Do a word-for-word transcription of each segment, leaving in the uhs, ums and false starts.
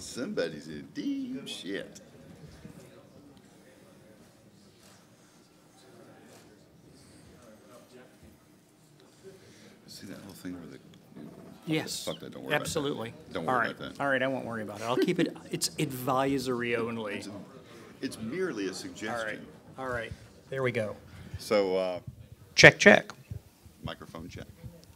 Somebody's in deep shit. See that whole thing where the yes, fuck that. Don't worry absolutely. About that. Don't worry all right. about that. All right, I won't worry about it. I'll keep it. It's advisory only. It's, a, it's merely a suggestion. All right. All right. There we go. So uh, check, check. Microphone check.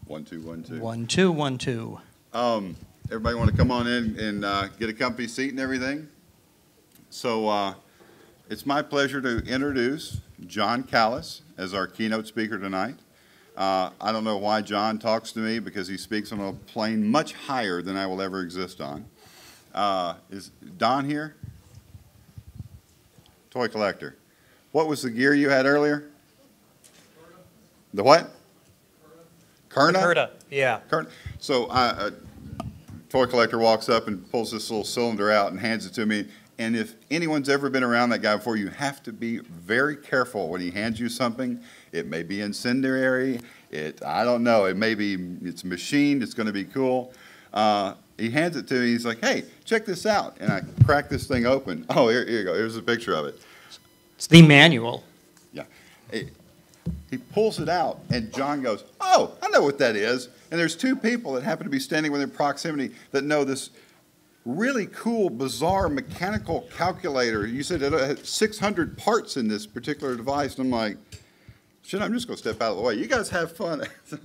One, two, one, two. One, two, one, two. Um, everybody want to come on in and uh, get a comfy seat and everything? So uh, it's my pleasure to introduce John Callas as our keynote speaker tonight. Uh, I don't know why John talks to me because he speaks on a plane much higher than I will ever exist on. Uh, is Don here? Toy collector. What was the gear you had earlier? The what? Kurna? Kurna, yeah. Kurna. So uh, a toy collector walks up and pulls this little cylinder out and hands it to me. And if anyone's ever been around that guy before, you have to be very careful when he hands you something. It may be incendiary. It, I don't know. It may be, it's machined. It's going to be cool. Uh, he hands it to me. He's like, hey, check this out. And I crack this thing open. Oh, here, here you go. Here's a picture of it. It's the manual. Yeah. It, he pulls it out, and John goes, oh, I know what that is. And there's two people that happen to be standing within proximity that know this really cool, bizarre mechanical calculator. You said it had six hundred parts in this particular device, and I'm like, shit, I'm just going to step out of the way. You guys have fun. So,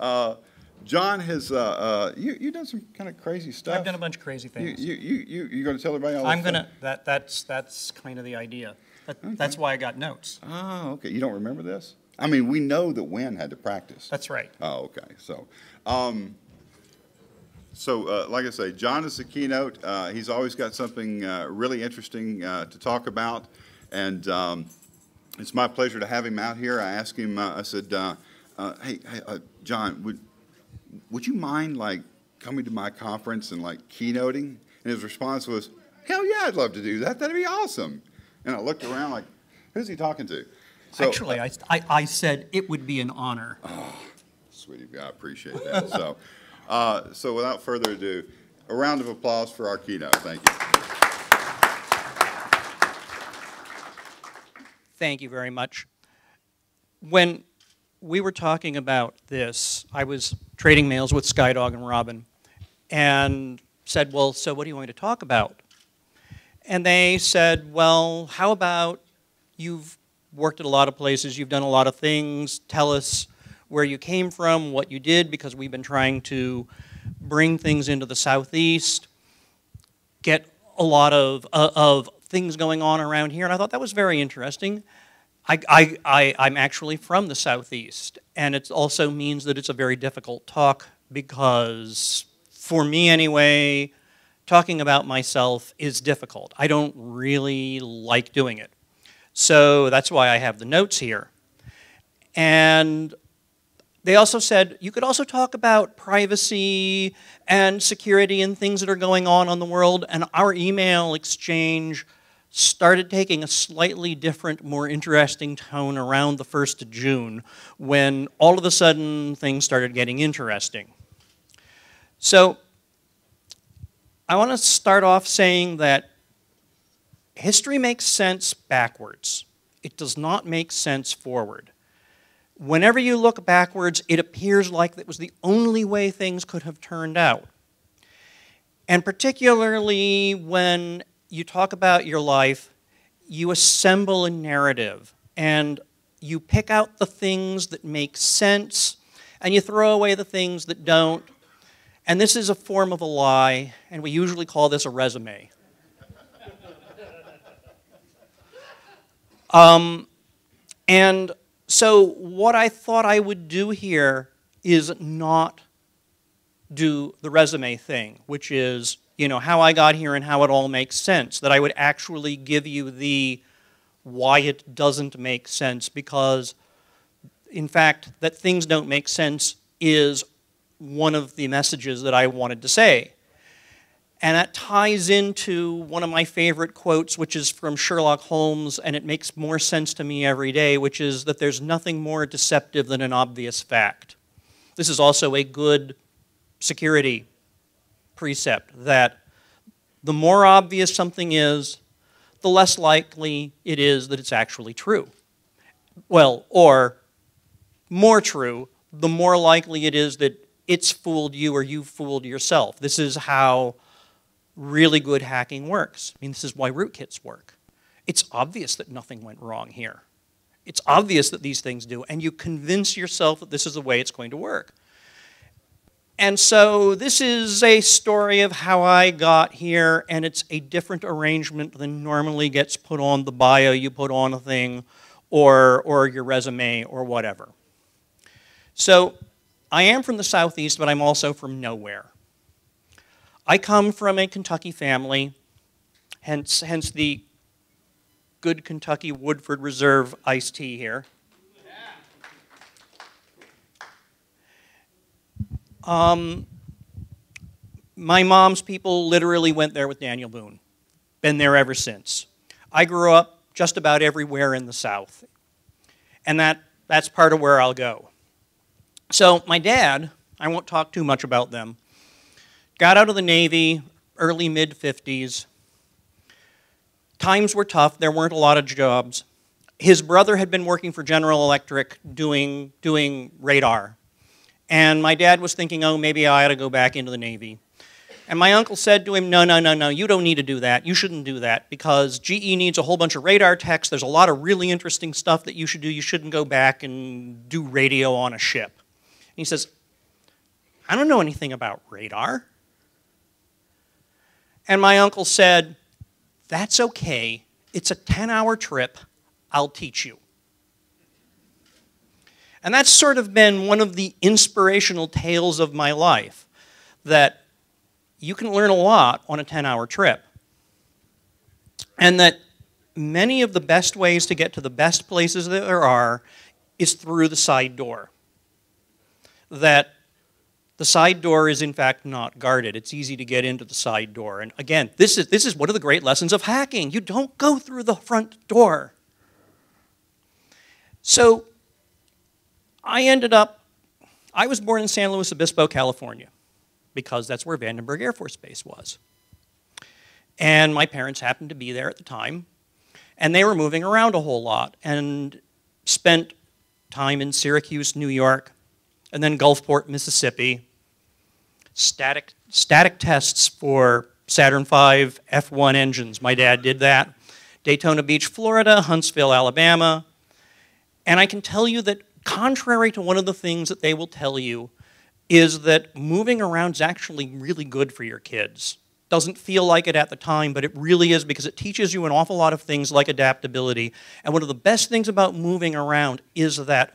uh, John has, uh, uh, you, you've done some kind of crazy stuff. I've done a bunch of crazy things. You, you, you, you, you're going to tell everybody all I'm going to, that, that's, that's kind of the idea. That, okay. That's why I got notes. Oh, okay. You don't remember this? I mean, we know that Wynn had to practice. That's right. Oh, okay. So, um, so uh, like I say, John is the keynote. Uh, he's always got something uh, really interesting uh, to talk about, and um, it's my pleasure to have him out here. I asked him. Uh, I said, uh, uh, "Hey, hey uh, John, would would you mind like coming to my conference and like keynoting?" And his response was, "Hell yeah, I'd love to do that. That'd be awesome." And I looked around like, "Who's he talking to?" So, Actually, I, I, I said it would be an honor. Oh, sweetie, I appreciate that. So, uh, so without further ado, a round of applause for our keynote. Thank you. Thank you very much. When we were talking about this, I was trading mails with Skydog and Robin and said, well, so what do you want me to talk about? And they said, well, how about you've worked at a lot of places, you've done a lot of things, tell us where you came from, what you did, because we've been trying to bring things into the Southeast, get a lot of, uh, of things going on around here, and I thought that was very interesting. I, I, I, I'm actually from the Southeast, and it also means that it's a very difficult talk because, for me anyway, talking about myself is difficult. I don't really like doing it. So that's why I have the notes here. And they also said, you could also talk about privacy and security and things that are going on in the world. And our email exchange started taking a slightly different, more interesting tone around the first of June when all of a sudden things started getting interesting. So I want to start off saying that history makes sense backwards. It does not make sense forward. Whenever you look backwards, it appears like that was the only way things could have turned out. And particularly when you talk about your life, you assemble a narrative and you pick out the things that make sense and you throw away the things that don't. And this is a form of a lie, and we usually call this a resume. Um, and so what I thought I would do here is not do the resume thing, which is, you know, how I got here and how it all makes sense, that I would actually give you the why it doesn't make sense, because, in fact, that things don't make sense is one of the messages that I wanted to say. And that ties into one of my favorite quotes, which is from Sherlock Holmes, and it makes more sense to me every day, which is that there's nothing more deceptive than an obvious fact. This is also a good security precept, that the more obvious something is, the less likely it is that it's actually true. Well, or more true, the more likely it is that it's fooled you or you've fooled yourself. This is how really good hacking works. I mean, this is why rootkits work. It's obvious that nothing went wrong here. It's obvious that these things do, and you convince yourself that this is the way it's going to work. And so this is a story of how I got here, and it's a different arrangement than normally gets put on the bio you put on a thing, or, or your resume, or whatever. So I am from the Southeast, but I'm also from nowhere. I come from a Kentucky family, hence, hence the good Kentucky Woodford Reserve iced tea here. Um, my mom's people literally went there with Daniel Boone. Been there ever since. I grew up just about everywhere in the South. And that, that's part of where I'll go. So my dad, I won't talk too much about them, got out of the Navy early mid fifties. Times were tough. There weren't a lot of jobs. His brother had been working for General Electric doing, doing radar. And my dad was thinking, oh, maybe I ought to go back into the Navy. And my uncle said to him, no, no, no, no, you don't need to do that. You shouldn't do that because G E needs a whole bunch of radar techs. There's a lot of really interesting stuff that you should do. You shouldn't go back and do radio on a ship. And he says, I don't know anything about radar. And my uncle said, that's okay. It's a ten hour trip. I'll teach you. And that's sort of been one of the inspirational tales of my life, that you can learn a lot on a ten hour trip. And that many of the best ways to get to the best places that there are is through the side door. That the side door is in fact not guarded. It's easy to get into the side door. And again, this is, this is one of the great lessons of hacking. You don't go through the front door. So I ended up, I was born in San Luis Obispo, California, because that's where Vandenberg Air Force Base was. And my parents happened to be there at the time, and they were moving around a whole lot, and spent time in Syracuse, New York, and then Gulfport, Mississippi, static, static tests for Saturn V F one engines. My dad did that. Daytona Beach, Florida, Huntsville, Alabama. And I can tell you that contrary to one of the things that they will tell you is that moving around is actually really good for your kids. Doesn't feel like it at the time, but it really is because it teaches you an awful lot of things like adaptability. And one of the best things about moving around is that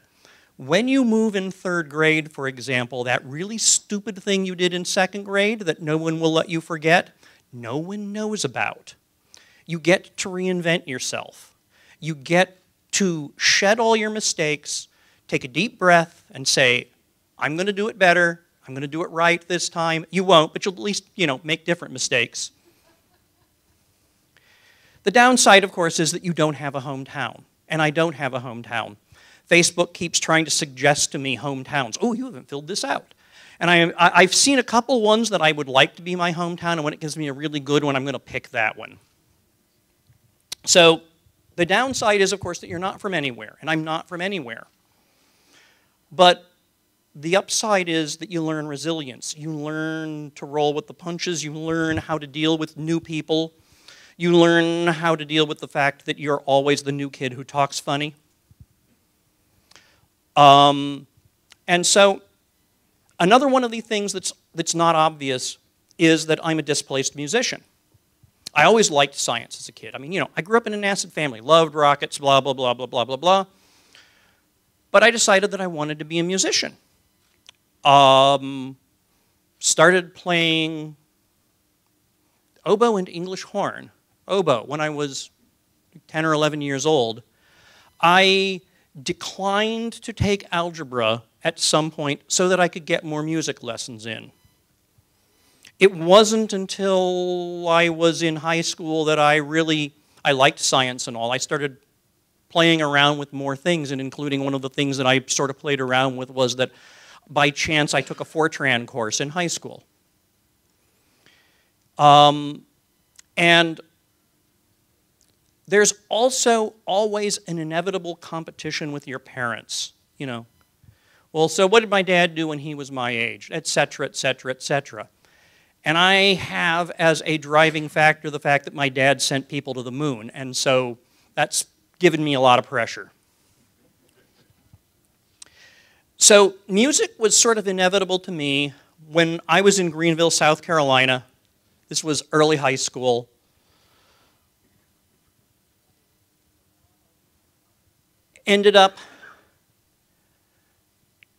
when you move in third grade, for example, that really stupid thing you did in second grade that no one will let you forget, no one knows about. You get to reinvent yourself. You get to shed all your mistakes, take a deep breath and say, I'm going to do it better. I'm going to do it right this time. You won't, but you'll at least, you know, make different mistakes. The downside, of course, is that you don't have a hometown. And I don't have a hometown. Facebook keeps trying to suggest to me hometowns. Oh, you haven't filled this out. And I, I, I've seen a couple ones that I would like to be my hometown, and when it gives me a really good one, I'm going to pick that one. So the downside is, of course, that you're not from anywhere, and I'm not from anywhere. But the upside is that you learn resilience. You learn to roll with the punches. You learn how to deal with new people. You learn how to deal with the fact that you're always the new kid who talks funny. Um, and so another one of the things that's, that's not obvious is that I'm a displaced musician. I always liked science as a kid. I mean, you know, I grew up in an acid family, loved rockets, blah, blah, blah, blah, blah, blah, blah. But I decided that I wanted to be a musician. Um, started playing oboe and English horn. Oboe, when I was ten or eleven years old. I declined to take algebra at some point so that I could get more music lessons in. It wasn't until I was in high school that I really, I liked science and all. I started playing around with more things, and including one of the things that I sort of played around with was that by chance I took a Fortran course in high school. Um, And there's also always an inevitable competition with your parents, you know. Well, so what did my dad do when he was my age, et cetera, et cetera, et cetera. And I have as a driving factor the fact that my dad sent people to the moon, and so that's given me a lot of pressure. So music was sort of inevitable to me when I was in Greenville, South Carolina. This was early high school. Ended up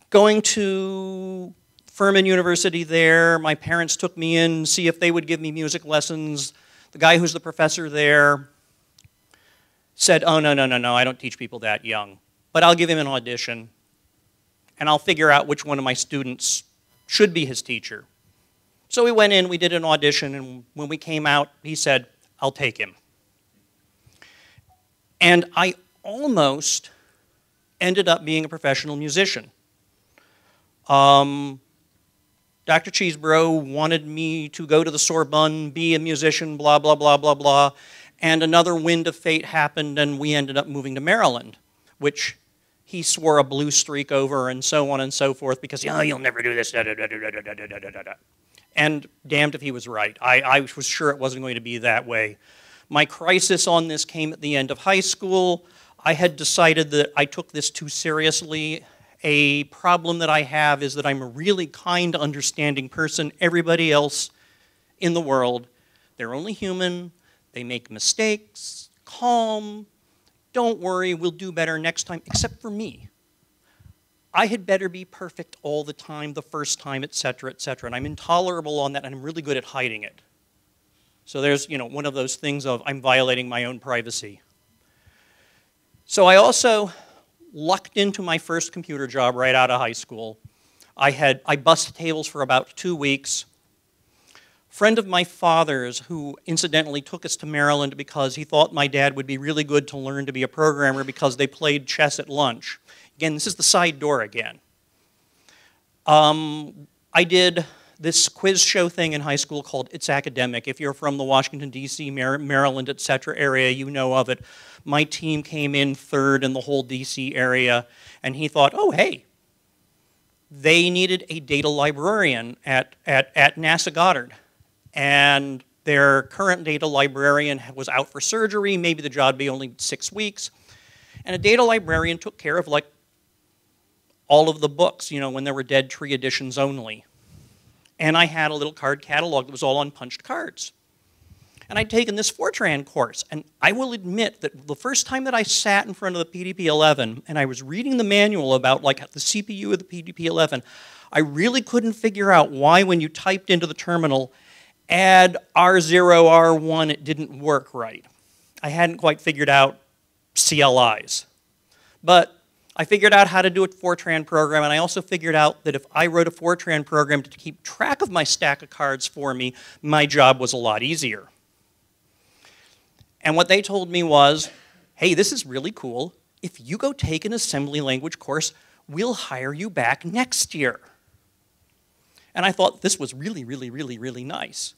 going to Furman University there. My parents took me in to see if they would give me music lessons. The guy who's the professor there said, oh, no, no, no, no, I don't teach people that young. But I'll give him an audition, and I'll figure out which one of my students should be his teacher. So we went in, we did an audition, and when we came out, he said, I'll take him. And I almost ended up being a professional musician. Um, Doctor Cheesebro wanted me to go to the Sorbonne, be a musician, blah, blah, blah, blah, blah. And another wind of fate happened, and we ended up moving to Maryland, which he swore a blue streak over, and so on and so forth, because, oh, you'll never do this, da, da, da, da, da, da, da, da, da. And damned if he was right. I, I was sure it wasn't going to be that way. My crisis on this came at the end of high school. I had decided that I took this too seriously. A problem that I have is that I'm a really kind, understanding person. Everybody else in the world, they're only human, they make mistakes, calm, don't worry, we'll do better next time, except for me. I had better be perfect all the time, the first time, et cetera, et cetera. And I'm intolerable on that, and I'm really good at hiding it. So there's, you know, one of those things of I'm violating my own privacy. So I also lucked into my first computer job right out of high school. I had, I bussed tables for about two weeks. A friend of my father's, who incidentally took us to Maryland because he thought my dad would be really good to learn to be a programmer because they played chess at lunch. Again, this is the side door again. Um, I did this quiz show thing in high school called It's Academic. If you're from the Washington, D C, Mar Maryland, et cetera area, you know of it. My team came in third in the whole D C area, and he thought, oh, hey, they needed a data librarian at, at, at NASA Goddard, and their current data librarian was out for surgery. Maybe the job would be only six weeks. And a data librarian took care of, like, all of the books, you know, when there were dead tree editions only. And I had a little card catalog that was all on punched cards. And I'd taken this Fortran course, and I will admit that the first time that I sat in front of the P D P eleven and I was reading the manual about, like, the C P U of the P D P eleven, I really couldn't figure out why when you typed into the terminal, add R zero, R one, it didn't work right. I hadn't quite figured out C L Is. But I figured out how to do a Fortran program, and I also figured out that if I wrote a Fortran program to keep track of my stack of cards for me, my job was a lot easier. And what they told me was, hey, this is really cool. If you go take an assembly language course, we'll hire you back next year. And I thought this was really, really, really, really nice.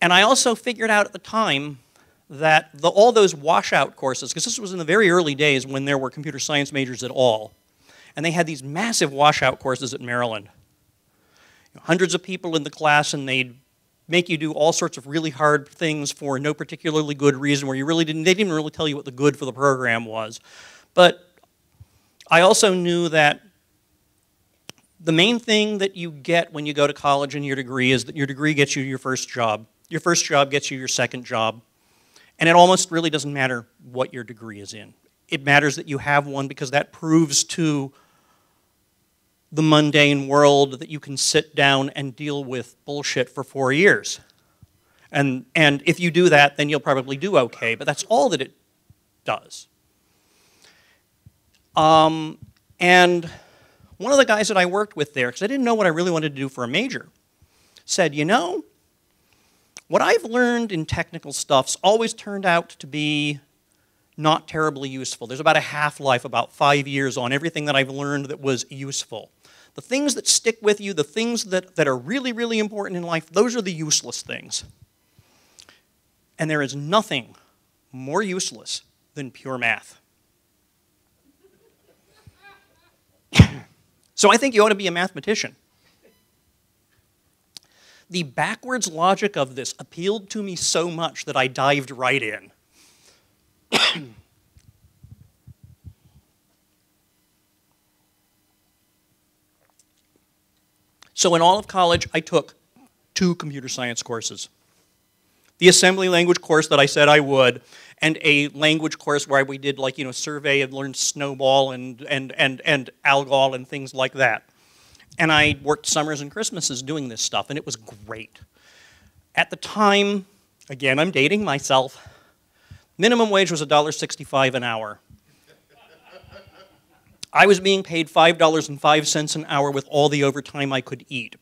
And I also figured out at the time that the, all those washout courses, because this was in the very early days when there were computer science majors at all, and they had these massive washout courses at Maryland. You know, hundreds of people in the class, and they'd make you do all sorts of really hard things for no particularly good reason, where you really didn't, they didn't really tell you what the good for the program was. But I also knew that the main thing that you get when you go to college and your degree is that your degree gets you your first job. Your first job gets you your second job. And it almost really doesn't matter what your degree is in. It matters that you have one, because that proves to the mundane world that you can sit down and deal with bullshit for four years. And, and if you do that, then you'll probably do okay, but that's all that it does. Um, and one of the guys that I worked with there, because I didn't know what I really wanted to do for a major, said, you know, what I've learned in technical stuff's always turned out to be not terribly useful. There's about a half-life, about five years on everything that I've learned that was useful. The things that stick with you, the things that, that are really, really important in life, those are the useless things. And there is nothing more useless than pure math. So I think you ought to be a mathematician. The backwards logic of this appealed to me so much that I dived right in. So in all of college, I took two computer science courses. The assembly language course that I said I would, and a language course where we did, like, you know, survey and learned Snowball and, and, and, and ALGOL and things like that. And I worked summers and Christmases doing this stuff, and it was great. At the time, again, I'm dating myself, minimum wage was a dollar sixty-five an hour. I was being paid five dollars and five cents an hour with all the overtime I could eat,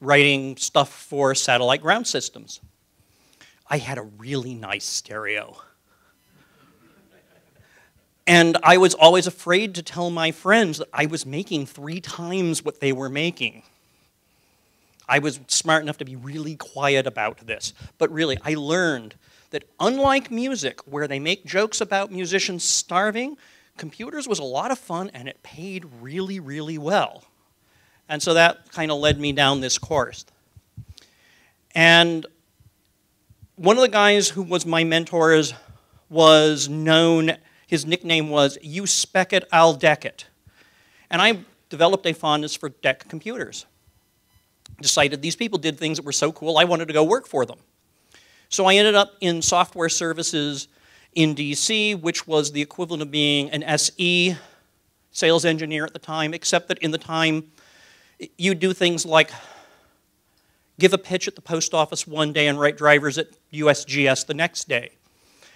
writing stuff for satellite ground systems. I had a really nice stereo. And I was always afraid to tell my friends that I was making three times what they were making. I was smart enough to be really quiet about this. But really, I learned that unlike music, where they make jokes about musicians starving, computers was a lot of fun and it paid really, really well. And so that kind of led me down this course. And one of the guys who was my mentors was known, his nickname was, "You spec it, I'll deck it." And I developed a fondness for D E C computers. Decided these people did things that were so cool, I wanted to go work for them. So I ended up in software services in D C, which was the equivalent of being an S E, sales engineer at the time, except that in the time, you do things like give a pitch at the post office one day and write drivers at U S G S the next day.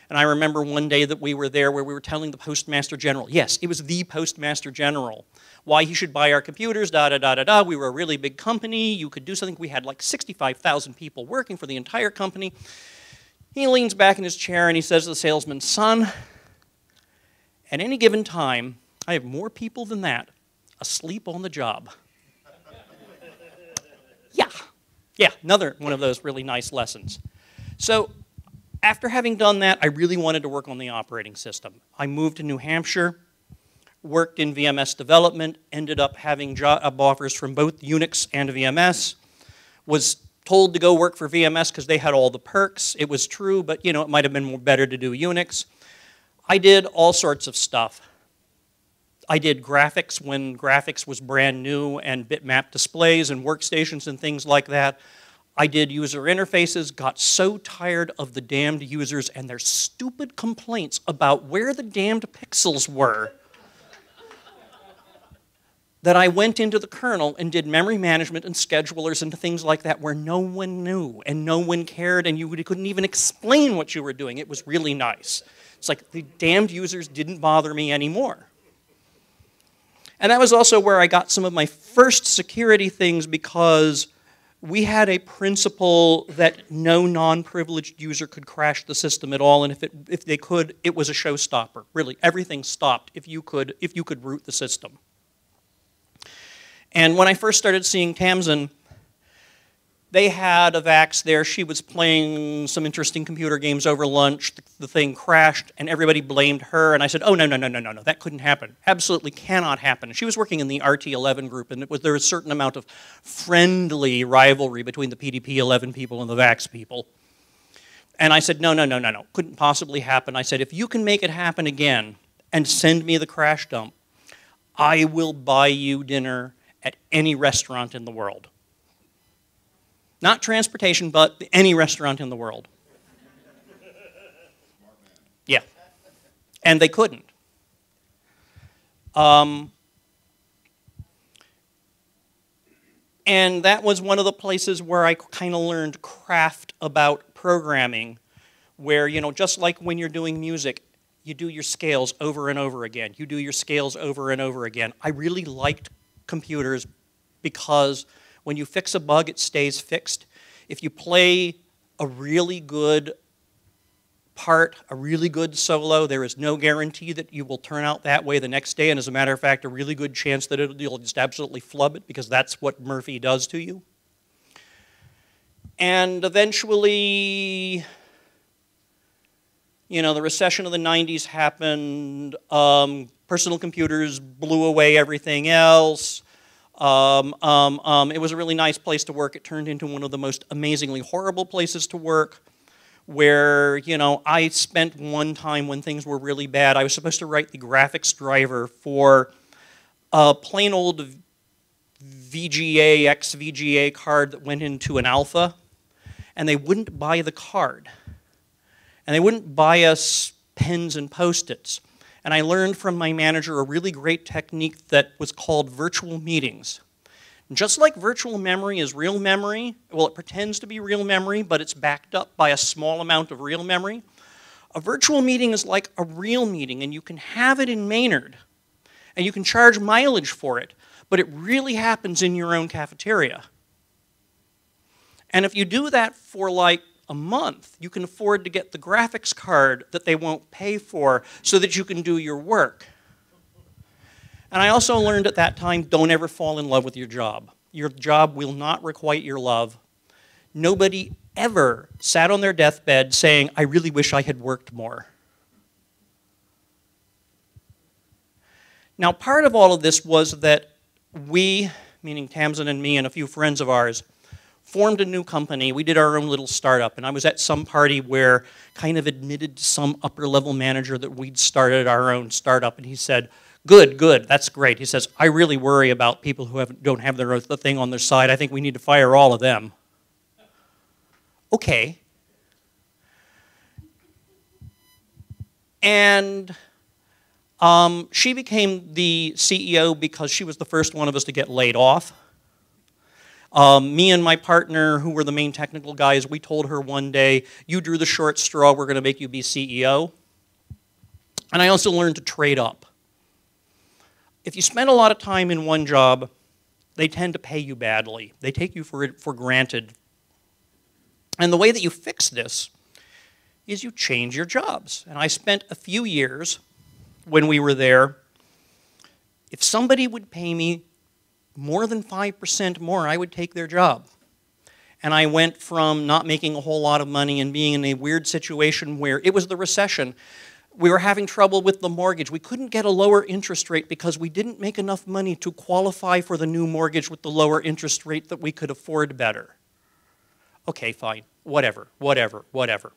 And I remember one day that we were there where we were telling the Postmaster General, yes, it was the Postmaster General, why he should buy our computers, da-da-da-da-da. We were a really big company. You could do something. We had like sixty-five thousand people working for the entire company. He leans back in his chair and he says to the salesman, "Son, at any given time, I have more people than that asleep on the job." Yeah. Yeah, another one of those really nice lessons. So after having done that, I really wanted to work on the operating system. I moved to New Hampshire, worked in V M S development, ended up having job offers from both Unix and V M S, was told to go work for V M S because they had all the perks. It was true, but you know, it might have been more better to do Unix. I did all sorts of stuff. I did graphics when graphics was brand new and bitmap displays and workstations and things like that. I did user interfaces, got so tired of the damned users and their stupid complaints about where the damned pixels were that I went into the kernel and did memory management and schedulers and things like that where no one knew and no one cared and you couldn't even explain what you were doing. It was really nice. It's like the damned users didn't bother me anymore. And that was also where I got some of my first security things because we had a principle that no non-privileged user could crash the system at all, and if, it, if they could, it was a showstopper. Really, everything stopped if you could, if you could root the system. And when I first started seeing Tamsin, they had a VAX there. She was playing some interesting computer games over lunch. The, the thing crashed, and everybody blamed her. And I said, oh, no, no, no, no, no, no. That couldn't happen. Absolutely cannot happen. She was working in the R T eleven group, and it was, there was a certain amount of friendly rivalry between the P D P eleven people and the VAX people. And I said, no, no, no, no, no. Couldn't possibly happen. I said, if you can make it happen again and send me the crash dump, I will buy you dinner at any restaurant in the world. Not transportation, but any restaurant in the world. Yeah. And they couldn't. Um, and that was one of the places where I kind of learned craft about programming, where, you know, just like when you're doing music, you do your scales over and over again. You do your scales over and over again. I really liked computers because when you fix a bug, it stays fixed. If you play a really good part, a really good solo, there is no guarantee that you will turn out that way the next day, and as a matter of fact, a really good chance that it'll, you'll just absolutely flub it because that's what Murphy does to you. And eventually, You know, the recession of the nineties happened, um, personal computers blew away everything else. Um, um, um, it was a really nice place to work. It turned into one of the most amazingly horrible places to work, where, you know, I spent one time when things were really bad. I was supposed to write the graphics driver for a plain old V G A, X V G A card that went into an alpha, and they wouldn't buy the card. And they wouldn't buy us pens and Post-its. And I learned from my manager a really great technique that was called virtual meetings. And just like virtual memory is real memory, well, it pretends to be real memory, but it's backed up by a small amount of real memory. A virtual meeting is like a real meeting, and you can have it in Maynard, and you can charge mileage for it, but it really happens in your own cafeteria. And if you do that for like a month, you can afford to get the graphics card that they won't pay for so that you can do your work. And I also learned at that time, don't ever fall in love with your job. Your job will not requite your love. Nobody ever sat on their deathbed saying, I really wish I had worked more. Now, part of all of this was that we, meaning Tamsin and me and a few friends of ours, formed a new company. We did our own little startup, and I was at some party where kind of admitted to some upper-level manager that we'd started our own startup, and he said, good, good, that's great. He says, I really worry about people who have, don't have their own thing on their side. I think we need to fire all of them. Okay. And um, she became the C E O because she was the first one of us to get laid off. Um, me and my partner, who were the main technical guys, we told her one day, you drew the short straw, we're going to make you be C E O. And I also learned to trade up. If you spend a lot of time in one job, they tend to pay you badly. They take you for, for granted. And the way that you fix this is you change your jobs. And I spent a few years when we were there. If somebody would pay me more than five percent more, I would take their job. And I went from not making a whole lot of money and being in a weird situation where it was the recession. We were having trouble with the mortgage. We couldn't get a lower interest rate because we didn't make enough money to qualify for the new mortgage with the lower interest rate that we could afford better. Okay, fine. Whatever, whatever, whatever.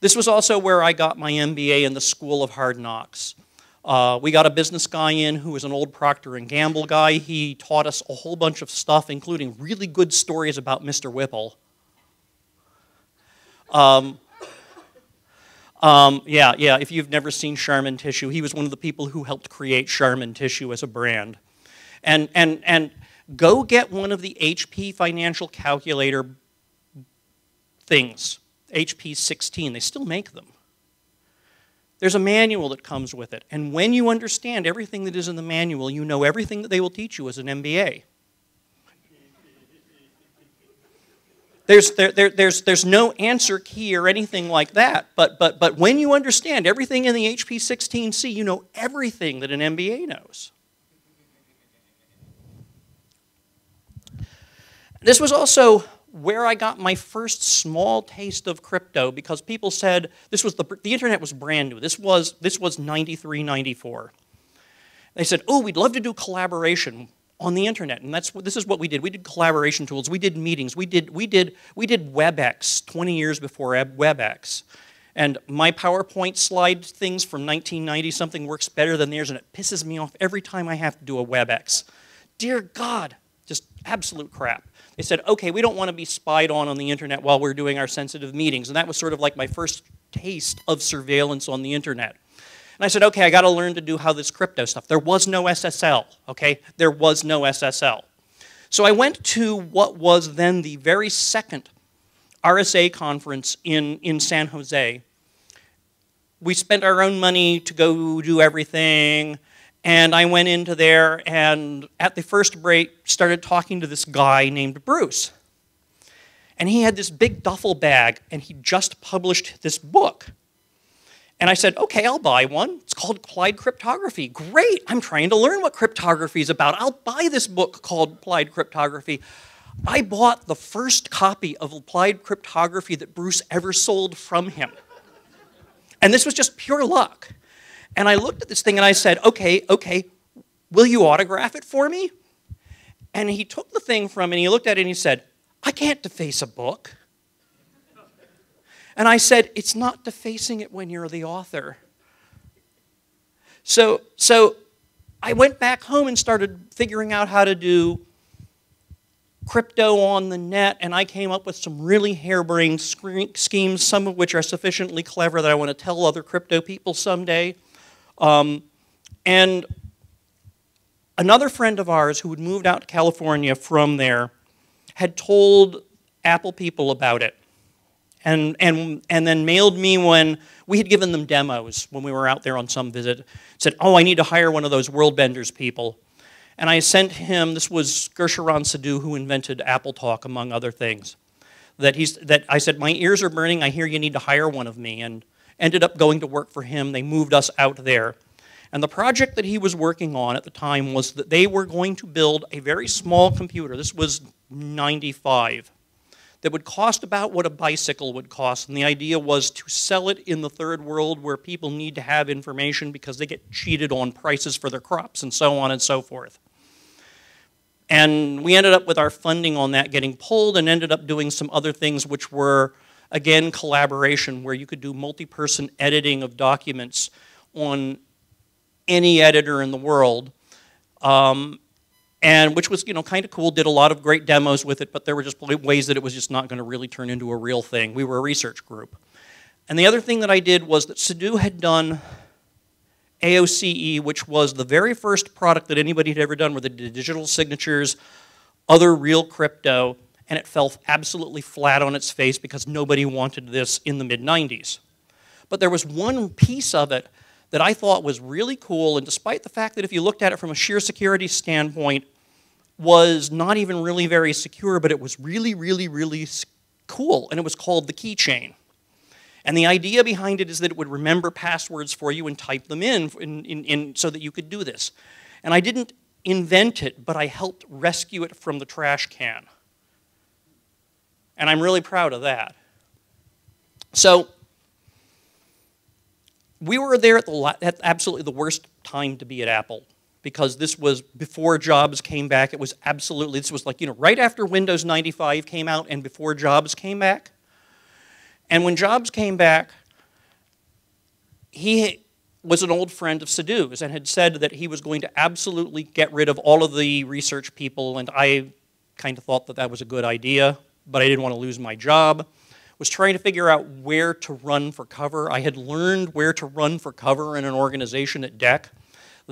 This was also where I got my M B A in the School of Hard Knocks. Uh, we got a business guy in who was an old Procter and Gamble guy. He taught us a whole bunch of stuff, including really good stories about Mister Whipple. Um, um, yeah, yeah, if you've never seen Charmin Tissue, he was one of the people who helped create Charmin Tissue as a brand. And, and, and go get one of the H P financial calculator things, H P sixteen. They still make them. There's a manual that comes with it, and when you understand everything that is in the manual, you know everything that they will teach you as an M B A. There's, there, there, there's, there's no answer key or anything like that, but, but, but when you understand everything in the H P sixteen C, you know everything that an M B A knows. This was also where I got my first small taste of crypto, because people said, this was the, the internet was brand new. This was, this was ninety-three, ninety-four. They said, oh, we'd love to do collaboration on the internet. And that's, this is what we did. We did collaboration tools. We did meetings. We did, we did, we did WebEx twenty years before WebEx. And my PowerPoint slide things from nineteen ninety something works better than theirs, and it pisses me off every time I have to do a WebEx. Dear God, just absolute crap. They said, okay, we don't want to be spied on on the internet while we're doing our sensitive meetings. And that was sort of like my first taste of surveillance on the internet. And I said, okay, I got to learn to do how this crypto stuff. There was no S S L, okay? There was no S S L. So I went to what was then the very second R S A conference in, in San Jose. We spent our own money to go do everything. And I went into there, and at the first break, started talking to this guy named Bruce. And he had this big duffel bag, and he just published this book. And I said, okay, I'll buy one. It's called Applied Cryptography. Great, I'm trying to learn what cryptography is about. I'll buy this book called Applied Cryptography. I bought the first copy of Applied Cryptography that Bruce ever sold from him. And this was just pure luck. And I looked at this thing and I said, okay, okay, will you autograph it for me? And he took the thing from me and he looked at it and he said, I can't deface a book. And I said, it's not defacing it when you're the author. So, so I went back home and started figuring out how to do crypto on the net, and I came up with some really harebrained schemes, some of which are sufficiently clever that I want to tell other crypto people someday. Um, and another friend of ours who had moved out to California from there had told Apple people about it. And, and, and then mailed me when we had given them demos when we were out there on some visit. Said, oh, I need to hire one of those Worldbenders people. And I sent him, this was Gersharan Sidhu, who invented Apple Talk, among other things. That, he's, that I said, my ears are burning, I hear you need to hire one of me. And ended up going to work for him. They moved us out there. And the project that he was working on at the time was that they were going to build a very small computer. This was ninety-five. That would cost about what a bicycle would cost, and the idea was to sell it in the third world where people need to have information because they get cheated on prices for their crops and so on and so forth. And we ended up with our funding on that getting pulled and ended up doing some other things which were, again, collaboration, where you could do multi-person editing of documents on any editor in the world. Um, And which was, you know, kind of cool, did a lot of great demos with it, but there were just ways that it was just not going to really turn into a real thing. We were a research group. And the other thing that I did was that Sidhu had done A O C E, which was the very first product that anybody had ever done with the digital signatures, other real crypto, and it fell absolutely flat on its face because nobody wanted this in the mid nineties. But there was one piece of it that I thought was really cool, and despite the fact that if you looked at it from a sheer security standpoint, was not even really very secure, but it was really, really, really cool, and it was called the keychain. And the idea behind it is that it would remember passwords for you and type them in, in, in, in so that you could do this. And I didn't invent it, but I helped rescue it from the trash can. And I'm really proud of that. So we were there at, the, at absolutely the worst time to be at Apple, because this was before Jobs came back. It was absolutely, this was like, you know, right after Windows ninety-five came out and before Jobs came back. And when Jobs came back, he was an old friend of Sidhu's and had said that he was going to absolutely get rid of all of the research people, and I kind of thought that that was a good idea, but I didn't want to lose my job. Was trying to figure out where to run for cover. I had learned where to run for cover in an organization at D E C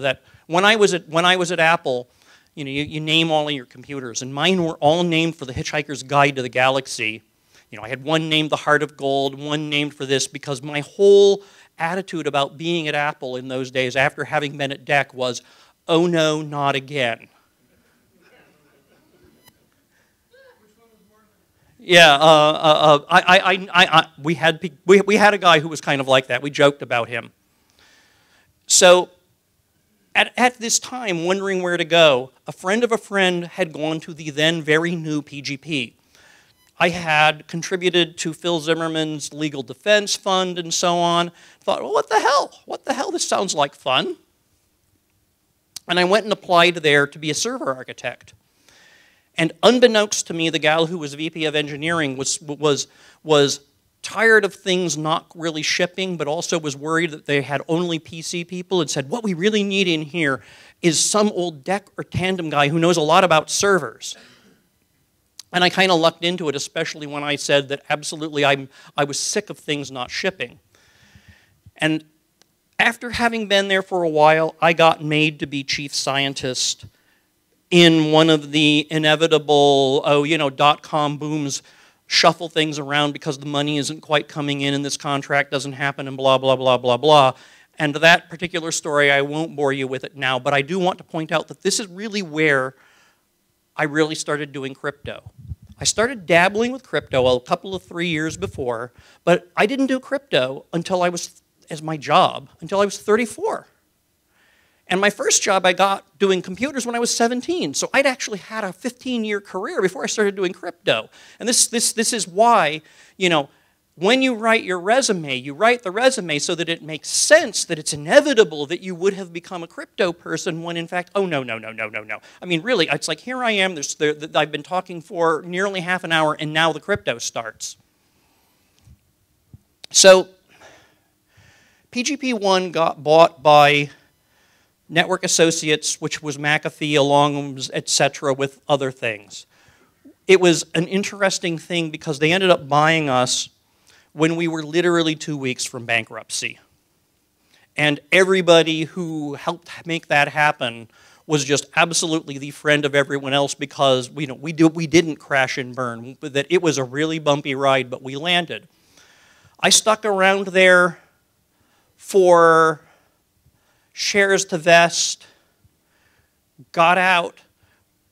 that When I was at, when I was at Apple, you know, you, you name all of your computers, and mine were all named for the Hitchhiker's Guide to the Galaxy. You know, I had one named the Heart of Gold, one named for this, because my whole attitude about being at Apple in those days, after having been at D E C, was, oh no, not again. Yeah, uh, uh, uh, I, I, I, I, we had, we, we had a guy who was kind of like that. We joked about him. So At, at this time, wondering where to go, a friend of a friend had gone to the then very new P G P. I had contributed to Phil Zimmerman's legal defense fund and so on. Thought, well, what the hell? What the hell? This sounds like fun. And I went and applied there to be a server architect. And unbeknownst to me, the gal who was V P of engineering was, was, was tired of things not really shipping, but also was worried that they had only P C people, and said, what we really need in here is some old D E C or Tandem guy who knows a lot about servers. And I kind of lucked into it, especially when I said that absolutely I'm, I was sick of things not shipping. And after having been there for a while, I got made to be chief scientist in one of the inevitable, oh, you know, dot-com booms, shuffle things around because the money isn't quite coming in and this contract doesn't happen and blah, blah, blah, blah, blah. And that particular story, I won't bore you with it now, but I do want to point out that this is really where I really started doing crypto. I started dabbling with crypto a couple of three years before, but I didn't do crypto until I was, as my job, until I was thirty-four. And my first job I got doing computers when I was seventeen. So I'd actually had a fifteen-year career before I started doing crypto. And this, this, this is why, you know, when you write your resume, you write the resume so that it makes sense that it's inevitable that you would have become a crypto person when in fact, oh, no, no, no, no, no, no. I mean, really, it's like here I am, there's, there, I've been talking for nearly half an hour and now the crypto starts. So P G P one got bought by Network Associates, which was McAfee, along, et cetera, with other things. It was an interesting thing because they ended up buying us when we were literally two weeks from bankruptcy. And everybody who helped make that happen was just absolutely the friend of everyone else because you know, we, do, we didn't crash and burn, but that it was a really bumpy ride, but we landed. I stuck around there for shares to vest, got out,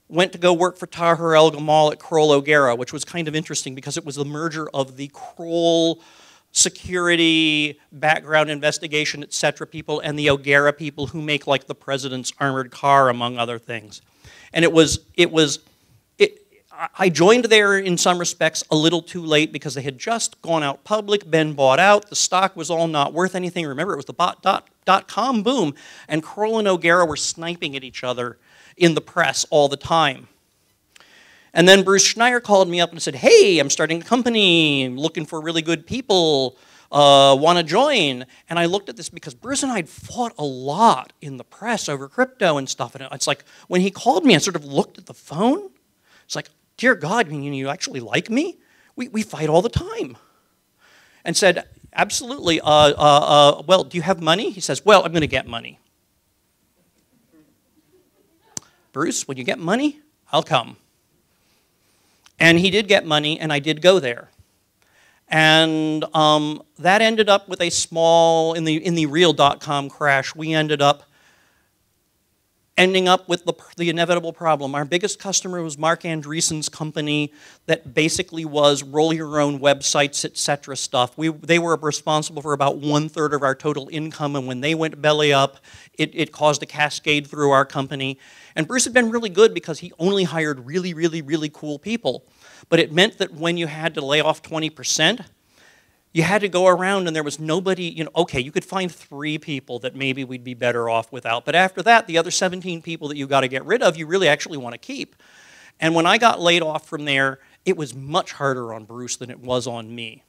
went to go work for Taher El Gamal at Kroll O'Gara, which was kind of interesting because it was the merger of the Kroll security background investigation, et cetera, people and the O'Gara people who make like the president's armored car, among other things. And it was, it was, it, I joined there in some respects a little too late because they had just gone out public, been bought out, the stock was all not worth anything. Remember, it was the bot dot, dot com boom, and Kroll and O'Gara were sniping at each other in the press all the time. And then Bruce Schneier called me up and said, hey, I'm starting a company, I'm looking for really good people, uh, want to join? And I looked at this because Bruce and I had fought a lot in the press over crypto and stuff, and it's like, when he called me, I sort of looked at the phone, it's like, dear God, you, you actually like me? We, we fight all the time. And said, absolutely, uh, uh, uh, well, do you have money? He says, well, I'm going to get money. Bruce, when you get money, I'll come. And he did get money, and I did go there. And um, that ended up with a small, in the, in the real dot-com crash, we ended up ending up with the, the inevitable problem. Our biggest customer was Mark Andreessen's company that basically was roll your own websites, et cetera stuff. We, they were responsible for about one-third of our total income, and when they went belly up, it, it caused a cascade through our company. And Bruce had been really good because he only hired really, really, really cool people. But it meant that when you had to lay off twenty percent, you had to go around and there was nobody, you know, okay, you could find three people that maybe we'd be better off without. But after that, the other seventeen people that you got to get rid of, you really actually want to keep. And when I got laid off from there, it was much harder on Bruce than it was on me.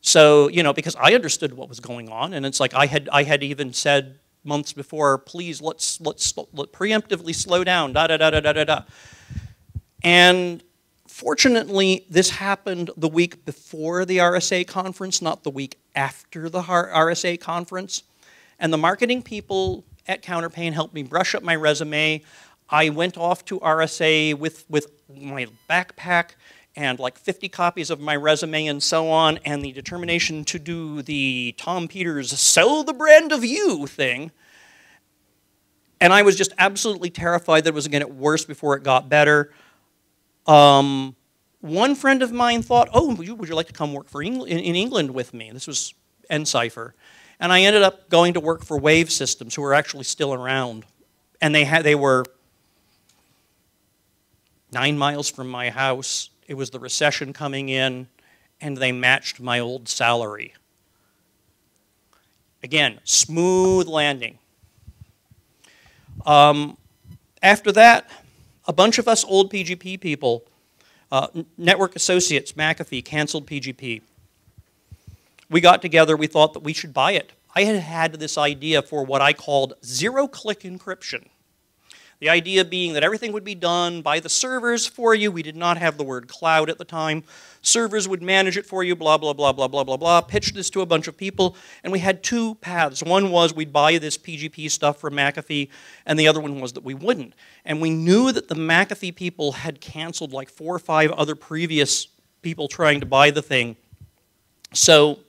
So, you know, because I understood what was going on, and it's like I had, I had even said months before, please, let's, let's, let's preemptively slow down, da-da-da-da-da-da-da. And fortunately, this happened the week before the R S A conference, not the week after the R S A conference. And the marketing people at Counterpane helped me brush up my resume. I went off to R S A with, with my backpack and like fifty copies of my resume and so on, and the determination to do the Tom Peters sell the brand of you thing. And I was just absolutely terrified that it was going to get worse before it got better. Um, one friend of mine thought, oh, would you, would you like to come work for Engl in, in England with me? This was N Cipher. And I ended up going to work for Wave Systems, who were actually still around. And they, had, they were nine miles from my house. It was the recession coming in, and they matched my old salary. Again, smooth landing. Um, after that, a bunch of us old P G P people, uh, Network Associates, McAfee, canceled P G P. We got together, we thought that we should buy it. I had had this idea for what I called zero-click encryption. The idea being that everything would be done by the servers for you. We did not have the word cloud at the time. Servers would manage it for you, blah, blah, blah, blah, blah, blah, blah. Pitched this to a bunch of people, and we had two paths. One was we'd buy this P G P stuff from McAfee, and the other one was that we wouldn't. And we knew that the McAfee people had canceled like four or five other previous people trying to buy the thing. So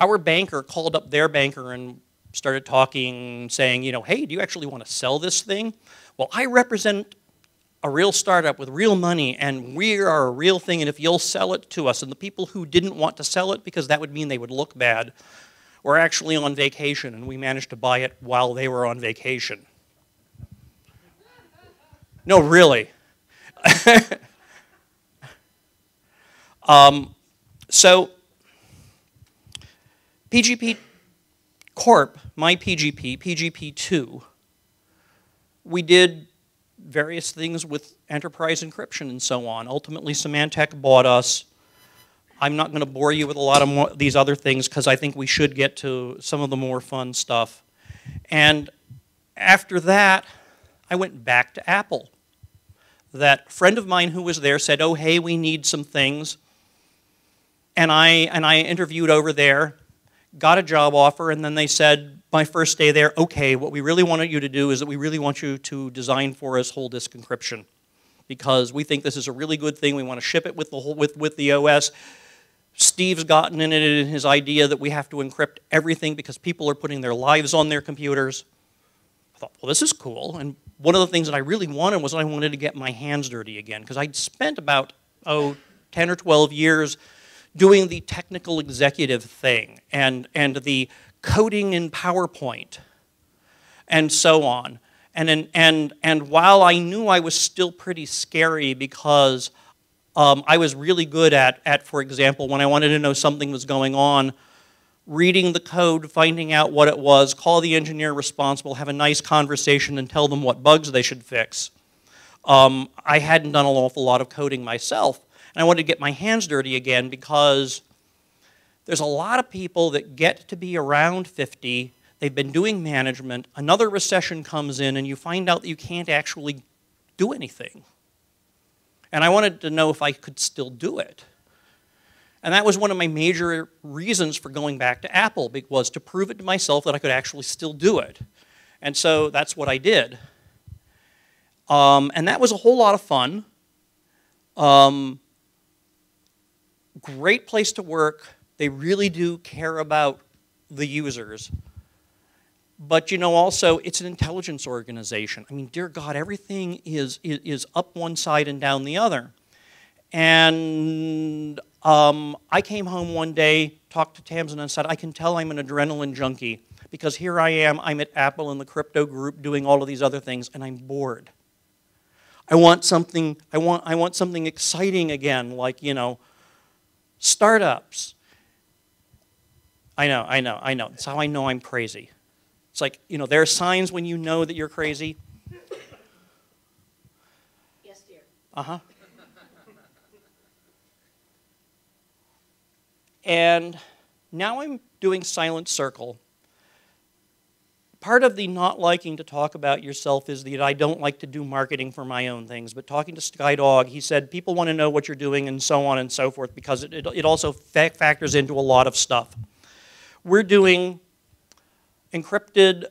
our banker called up their banker and started talking, saying, you know, hey, do you actually want to sell this thing? Well, I represent a real startup with real money, and we are a real thing, and if you'll sell it to us. And the people who didn't want to sell it, because that would mean they would look bad, were actually on vacation, and we managed to buy it while they were on vacation. No, really. um, So P G P Corp, my P G P, P G P two, we did various things with enterprise encryption and so on. Ultimately, Symantec bought us. I'm not going to bore you with a lot of more, these other things, because I think we should get to some of the more fun stuff. And after that, I went back to Apple. That friend of mine who was there said, oh, hey, we need some things. And I, and I interviewed over there, got a job offer, and then they said, my first day there, okay, what we really wanted you to do is that we really want you to design for us whole disk encryption, because we think this is a really good thing. We want to ship it with the, whole, with, with the O S. Steve's gotten in it in his idea that we have to encrypt everything because people are putting their lives on their computers. I thought, well, this is cool. And one of the things that I really wanted was I wanted to get my hands dirty again, because I'd spent about, oh, ten or twelve years doing the technical executive thing and, and the coding in PowerPoint and so on. And, and, and, and while I knew I was still pretty scary, because um, I was really good at, at, for example, when I wanted to know something was going on, reading the code, finding out what it was, call the engineer responsible, have a nice conversation, and tell them what bugs they should fix. Um, I hadn't done an awful lot of coding myself, and I wanted to get my hands dirty again, because there's a lot of people that get to be around fifty. They've been doing management, another recession comes in, and you find out that you can't actually do anything. And I wanted to know if I could still do it. And that was one of my major reasons for going back to Apple, was to prove it to myself that I could actually still do it. And so that's what I did. Um, and that was a whole lot of fun. Um, great place to work. They really do care about the users. But, you know, also, it's an intelligence organization. I mean, dear God, everything is, is, is up one side and down the other. And um, I came home one day, talked to Tamsin, and said, I can tell I'm an adrenaline junkie, because here I am, I'm at Apple in the crypto group doing all of these other things, and I'm bored. I want something, I want, I want something exciting again, like, you know, startups. I know, I know, I know. That's how I know I'm crazy. It's like, you know, there are signs when you know that you're crazy. Yes, dear. Uh-huh. And now I'm doing Silent Circle. Part of the not liking to talk about yourself is that I don't like to do marketing for my own things, but talking to Skydog, he said, people want to know what you're doing and so on and so forth, because it, it, it also fa- factors into a lot of stuff. We're doing encrypted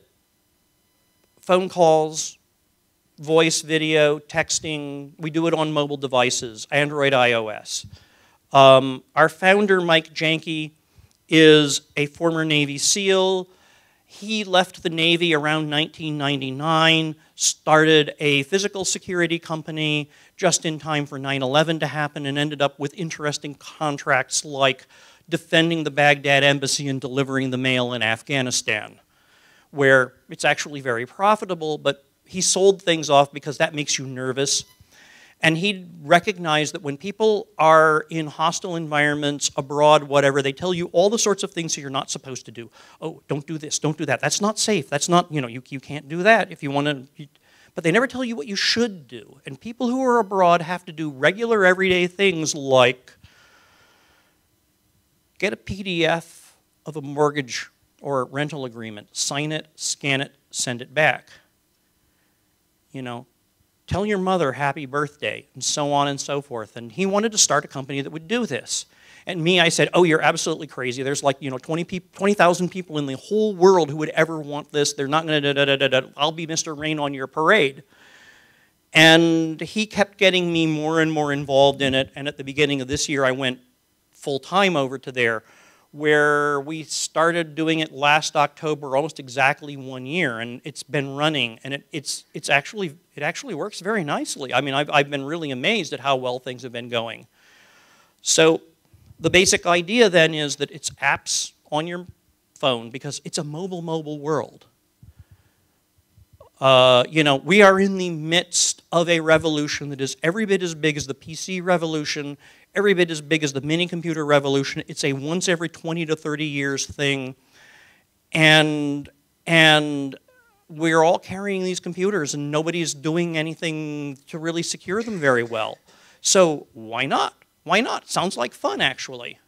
phone calls, voice, video, texting. We do it on mobile devices, Android, iOS. Um, our founder, Mike Janke, is a former Navy SEAL. He left the Navy around nineteen ninety-nine, started a physical security company just in time for nine eleven to happen, and ended up with interesting contracts like defending the Baghdad embassy and delivering the mail in Afghanistan, where it's actually very profitable, but he sold things off because that makes you nervous. And he recognized that when people are in hostile environments, abroad, whatever, they tell you all the sorts of things that you're not supposed to do. Oh, don't do this, don't do that. That's not safe. That's not, you know, you, you can't do that if you want to. But they never tell you what you should do. And people who are abroad have to do regular, everyday things like get a P D F of a mortgage or a rental agreement, sign it, scan it, send it back. You know, tell your mother happy birthday, and so on and so forth. And he wanted to start a company that would do this. And me, I said, oh, you're absolutely crazy. There's like, you know, twenty thousand people in the whole world who would ever want this. They're not going to da da da da da. I'll be Mister Rain on your parade. And he kept getting me more and more involved in it. And at the beginning of this year, I went full-time over to there, where we started doing it last October, almost exactly one year, and it's been running, and it, it's, it's actually, it actually works very nicely. I mean, I've, I've been really amazed at how well things have been going. So the basic idea then is that it's apps on your phone, because it's a mobile, mobile world. Uh, you know, we are in the midst of a revolution that is every bit as big as the P C revolution, every bit as big as the mini computer revolution. It's a once every twenty to thirty years thing. And, and we're all carrying these computers and nobody's doing anything to really secure them very well. So why not? Why not? Sounds like fun, actually.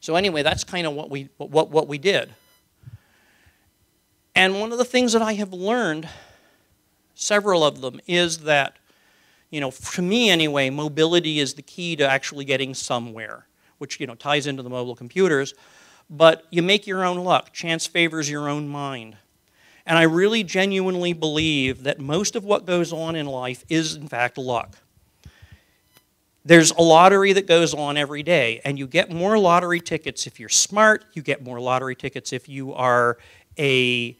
So anyway, that's kind of what we, what, what we did. And one of the things that I have learned, several of them, is that, you know, to me anyway, mobility is the key to actually getting somewhere, which, you know, ties into the mobile computers. But you make your own luck. Chance favors your own mind. And I really genuinely believe that most of what goes on in life is, in fact, luck. There's a lottery that goes on every day, and you get more lottery tickets if you're smart, you get more lottery tickets if you are a,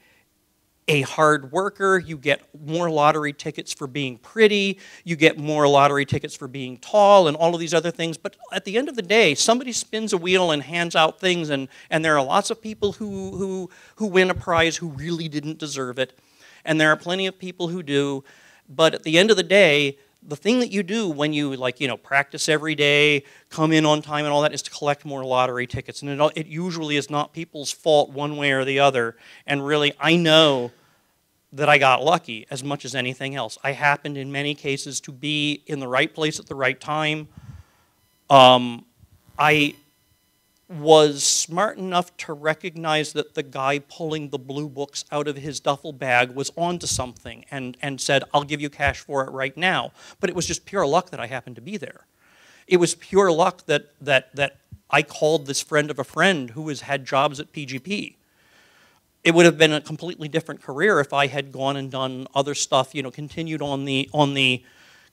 a hard worker, you get more lottery tickets for being pretty, you get more lottery tickets for being tall, and all of these other things. But at the end of the day, somebody spins a wheel and hands out things, and, and there are lots of people who, who, who win a prize who really didn't deserve it, and there are plenty of people who do, but at the end of the day, the thing that you do when you, like, you know, practice every day, come in on time and all that, is to collect more lottery tickets. And it, it usually is not people's fault one way or the other. And really, I know that I got lucky as much as anything else. I happened, in many cases, to be in the right place at the right time. Um, I was smart enough to recognize that the guy pulling the blue books out of his duffel bag was onto something and, and said, I'll give you cash for it right now. But it was just pure luck that I happened to be there. It was pure luck that, that, that I called this friend of a friend who has had jobs at P G P. It would have been a completely different career if I had gone and done other stuff, you know, continued on the, on the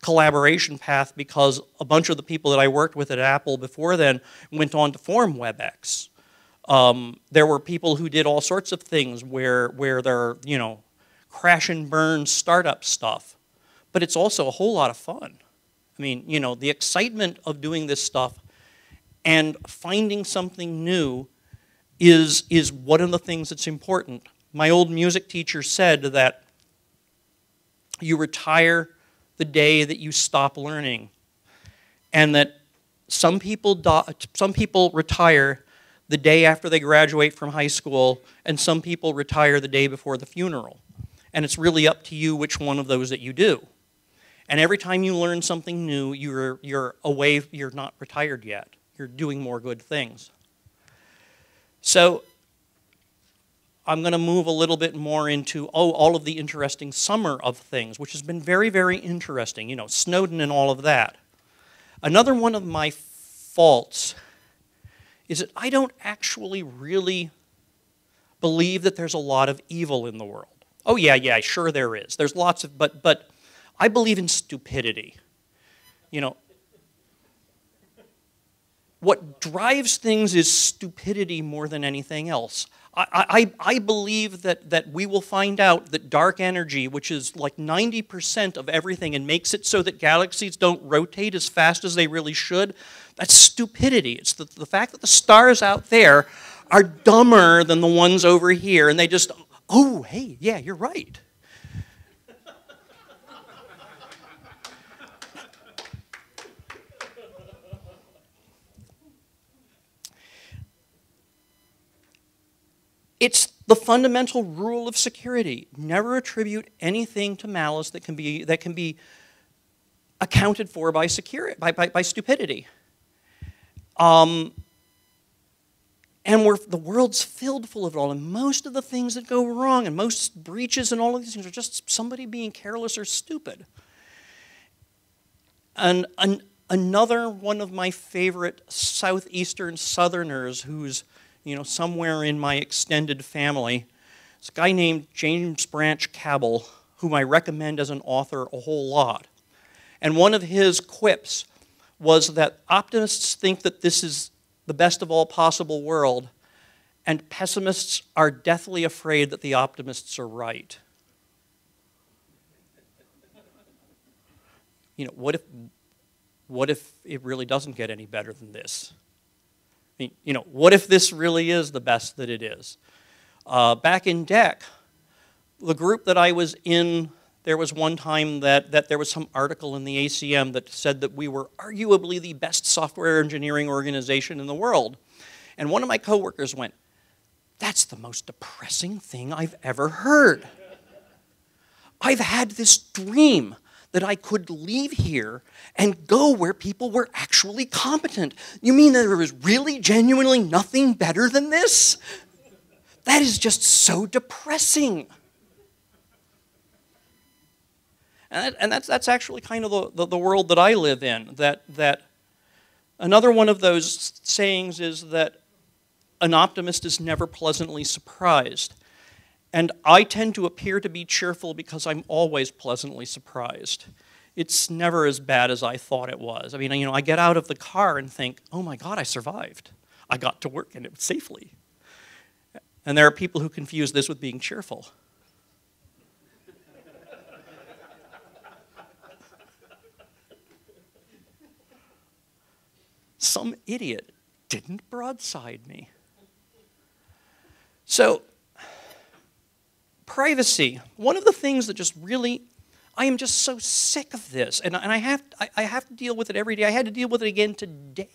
collaboration path, because a bunch of the people that I worked with at Apple before then went on to form WebEx. Um, there were people who did all sorts of things where, where they're, you know, crash and burn startup stuff. But it's also a whole lot of fun. I mean, you know, the excitement of doing this stuff and finding something new is, is one of the things that's important. My old music teacher said that you retire the day that you stop learning, and that some people do, some people retire the day after they graduate from high school, and some people retire the day before the funeral. And it's really up to you which one of those that you do. And every time you learn something new, you're, you're away, you're not retired yet. You're doing more good things. So I'm going to move a little bit more into, oh, all of the interesting summer of things, which has been very, very interesting, you know, Snowden and all of that. Another one of my faults is that I don't actually really believe that there's a lot of evil in the world. Oh, yeah, yeah, sure there is. There's lots of, but, but I believe in stupidity. You know, what drives things is stupidity more than anything else. I, I, I believe that, that we will find out that dark energy, which is like ninety percent of everything and makes it so that galaxies don't rotate as fast as they really should, that's stupidity. It's the, the fact that the stars out there are dumber than the ones over here, and they just, oh, hey, yeah, you're right. It's the fundamental rule of security. Never attribute anything to malice that can be, that can be accounted for by, security, by, by, by stupidity. Um, and we're, the world's filled full of it all, and most of the things that go wrong and most breaches and all of these things are just somebody being careless or stupid. And an, another one of my favorite southeastern southerners who's, you know, somewhere in my extended family, this guy named James Branch Cabell, whom I recommend as an author a whole lot. And one of his quips was that optimists think that this is the best of all possible world, and pessimists are deathly afraid that the optimists are right. You know, what if, what if it really doesn't get any better than this? You know, what if this really is the best that it is? Uh, back in D E C, the group that I was in There was one time that, that there was some article in the A C M that said that we were arguably the best software engineering organization in the world. And one of my coworkers went, "That's the most depressing thing I've ever heard. I've had this dream that I could leave here and go where people were actually competent. You mean that there is really genuinely nothing better than this? That is just so depressing." And, that, and that's, that's actually kind of the, the, the world that I live in. That, that another one of those sayings is that an optimist is never pleasantly surprised. And I tend to appear to be cheerful because I'm always pleasantly surprised. It's never as bad as I thought it was. I mean, you know, I get out of the car and think, oh my God, I survived. I got to work and it safely. And there are people who confuse this with being cheerful. Some idiot didn't broadside me. So, privacy. One of the things that just really, I am just so sick of this, and, and I, have, I, I have to deal with it every day. I had to deal with it again today.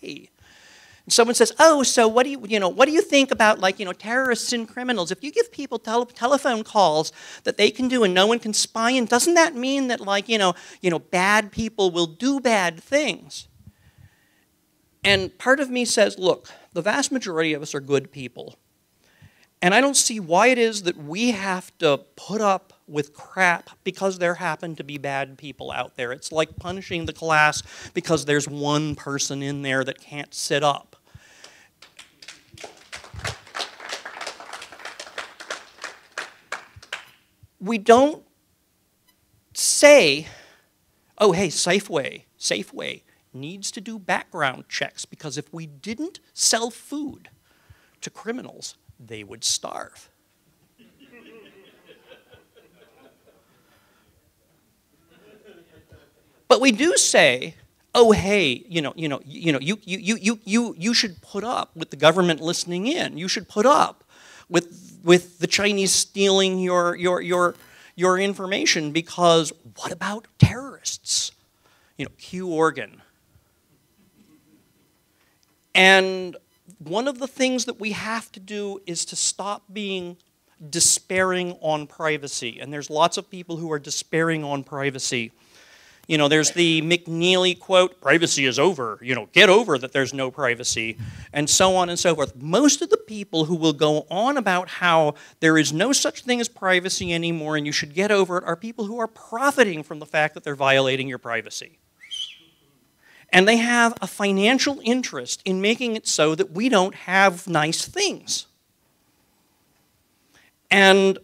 And someone says, "Oh, so what do you, you know, what do you think about like, you know, terrorists and criminals? If you give people tele telephone calls that they can do and no one can spy in, doesn't that mean that like, you know, you know, bad people will do bad things?" And part of me says, look, the vast majority of us are good people. And I don't see why it is that we have to put up with crap because there happen to be bad people out there. It's like punishing the class because there's one person in there that can't sit up. We don't say, oh, hey, Safeway, Safeway needs to do background checks because if we didn't sell food to criminals, they would starve. But we do say, oh hey, you know, you know, you know, you you you you you should put up with the government listening in. You should put up with with the Chinese stealing your your your your information because what about terrorists? You know, Q Organ. And one of the things that we have to do is to stop being despairing on privacy. And there's lots of people who are despairing on privacy. You know, there's the McNeely quote, "Privacy is over, you know, get over that there's no privacy," and so on and so forth. Most of the people who will go on about how there is no such thing as privacy anymore and you should get over it are people who are profiting from the fact that they're violating your privacy. And they have a financial interest in making it so that we don't have nice things. And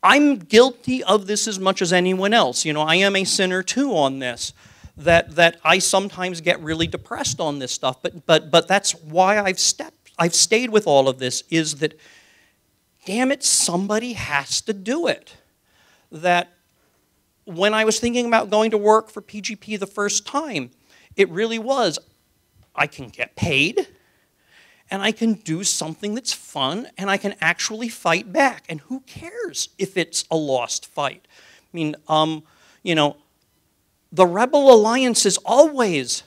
I'm guilty of this as much as anyone else. You know, I am a sinner too on this, that, that I sometimes get really depressed on this stuff. But, but, but that's why I've, stepped, I've stayed with all of this, is that, damn it, somebody has to do it. That when I was thinking about going to work for P G P the first time, it really was, I can get paid, and I can do something that's fun, and I can actually fight back. And who cares if it's a lost fight? I mean, um, you know, the rebel alliance is always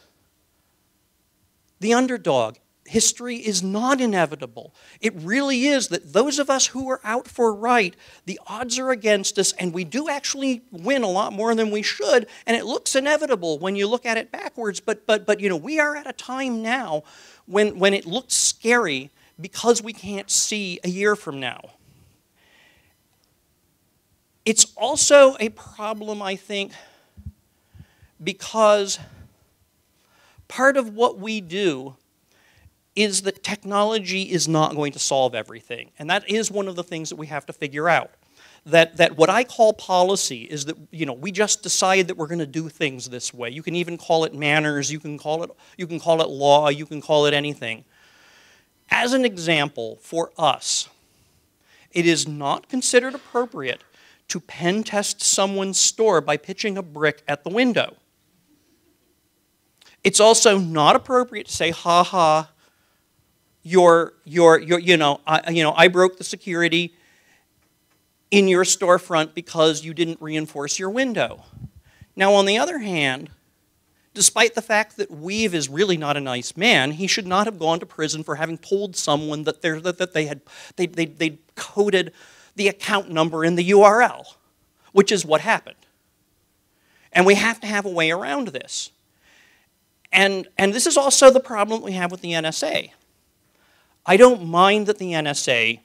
the underdog. History is not inevitable. It really is that those of us who are out for right, the odds are against us, and we do actually win a lot more than we should, and it looks inevitable when you look at it backwards, but, but, but you know, we are at a time now when, when it looks scary because we can't see a year from now. It's also a problem, I think, because part of what we do is that technology is not going to solve everything. And that is one of the things that we have to figure out. That, that what I call policy is that, you know, we just decide that we're going to do things this way. You can even call it manners, you can call it, you can call it law, you can call it anything. As an example, for us, it is not considered appropriate to pen test someone's store by pitching a brick at the window. It's also not appropriate to say, ha ha, Your, your, your, you know, I, you know, I broke the security in your storefront because you didn't reinforce your window. Now, on the other hand, despite the fact that Weave is really not a nice man, he should not have gone to prison for having told someone that, that, that they had they, they, they'd coded the account number in the U R L, which is what happened. And we have to have a way around this. And, and this is also the problem we have with the N S A. I don't mind that the N S A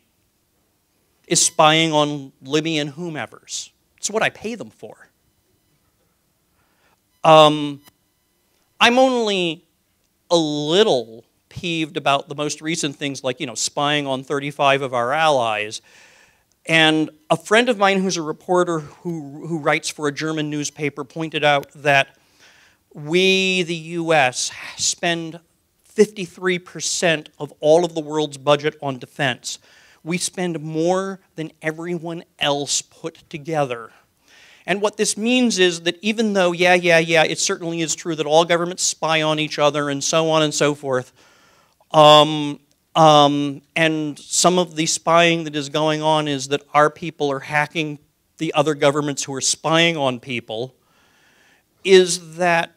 is spying on Libby and whomevers. It's what I pay them for. Um, I'm only a little peeved about the most recent things like, you know, spying on thirty-five of our allies. And a friend of mine who's a reporter who, who writes for a German newspaper pointed out that we, the U S, spend fifty-three percent of all of the world's budget on defense. We spend more than everyone else put together. And what this means is that even though, yeah, yeah, yeah, it certainly is true that all governments spy on each other and so on and so forth, um, Um, and some of the spying that is going on is that our people are hacking the other governments who are spying on people, is that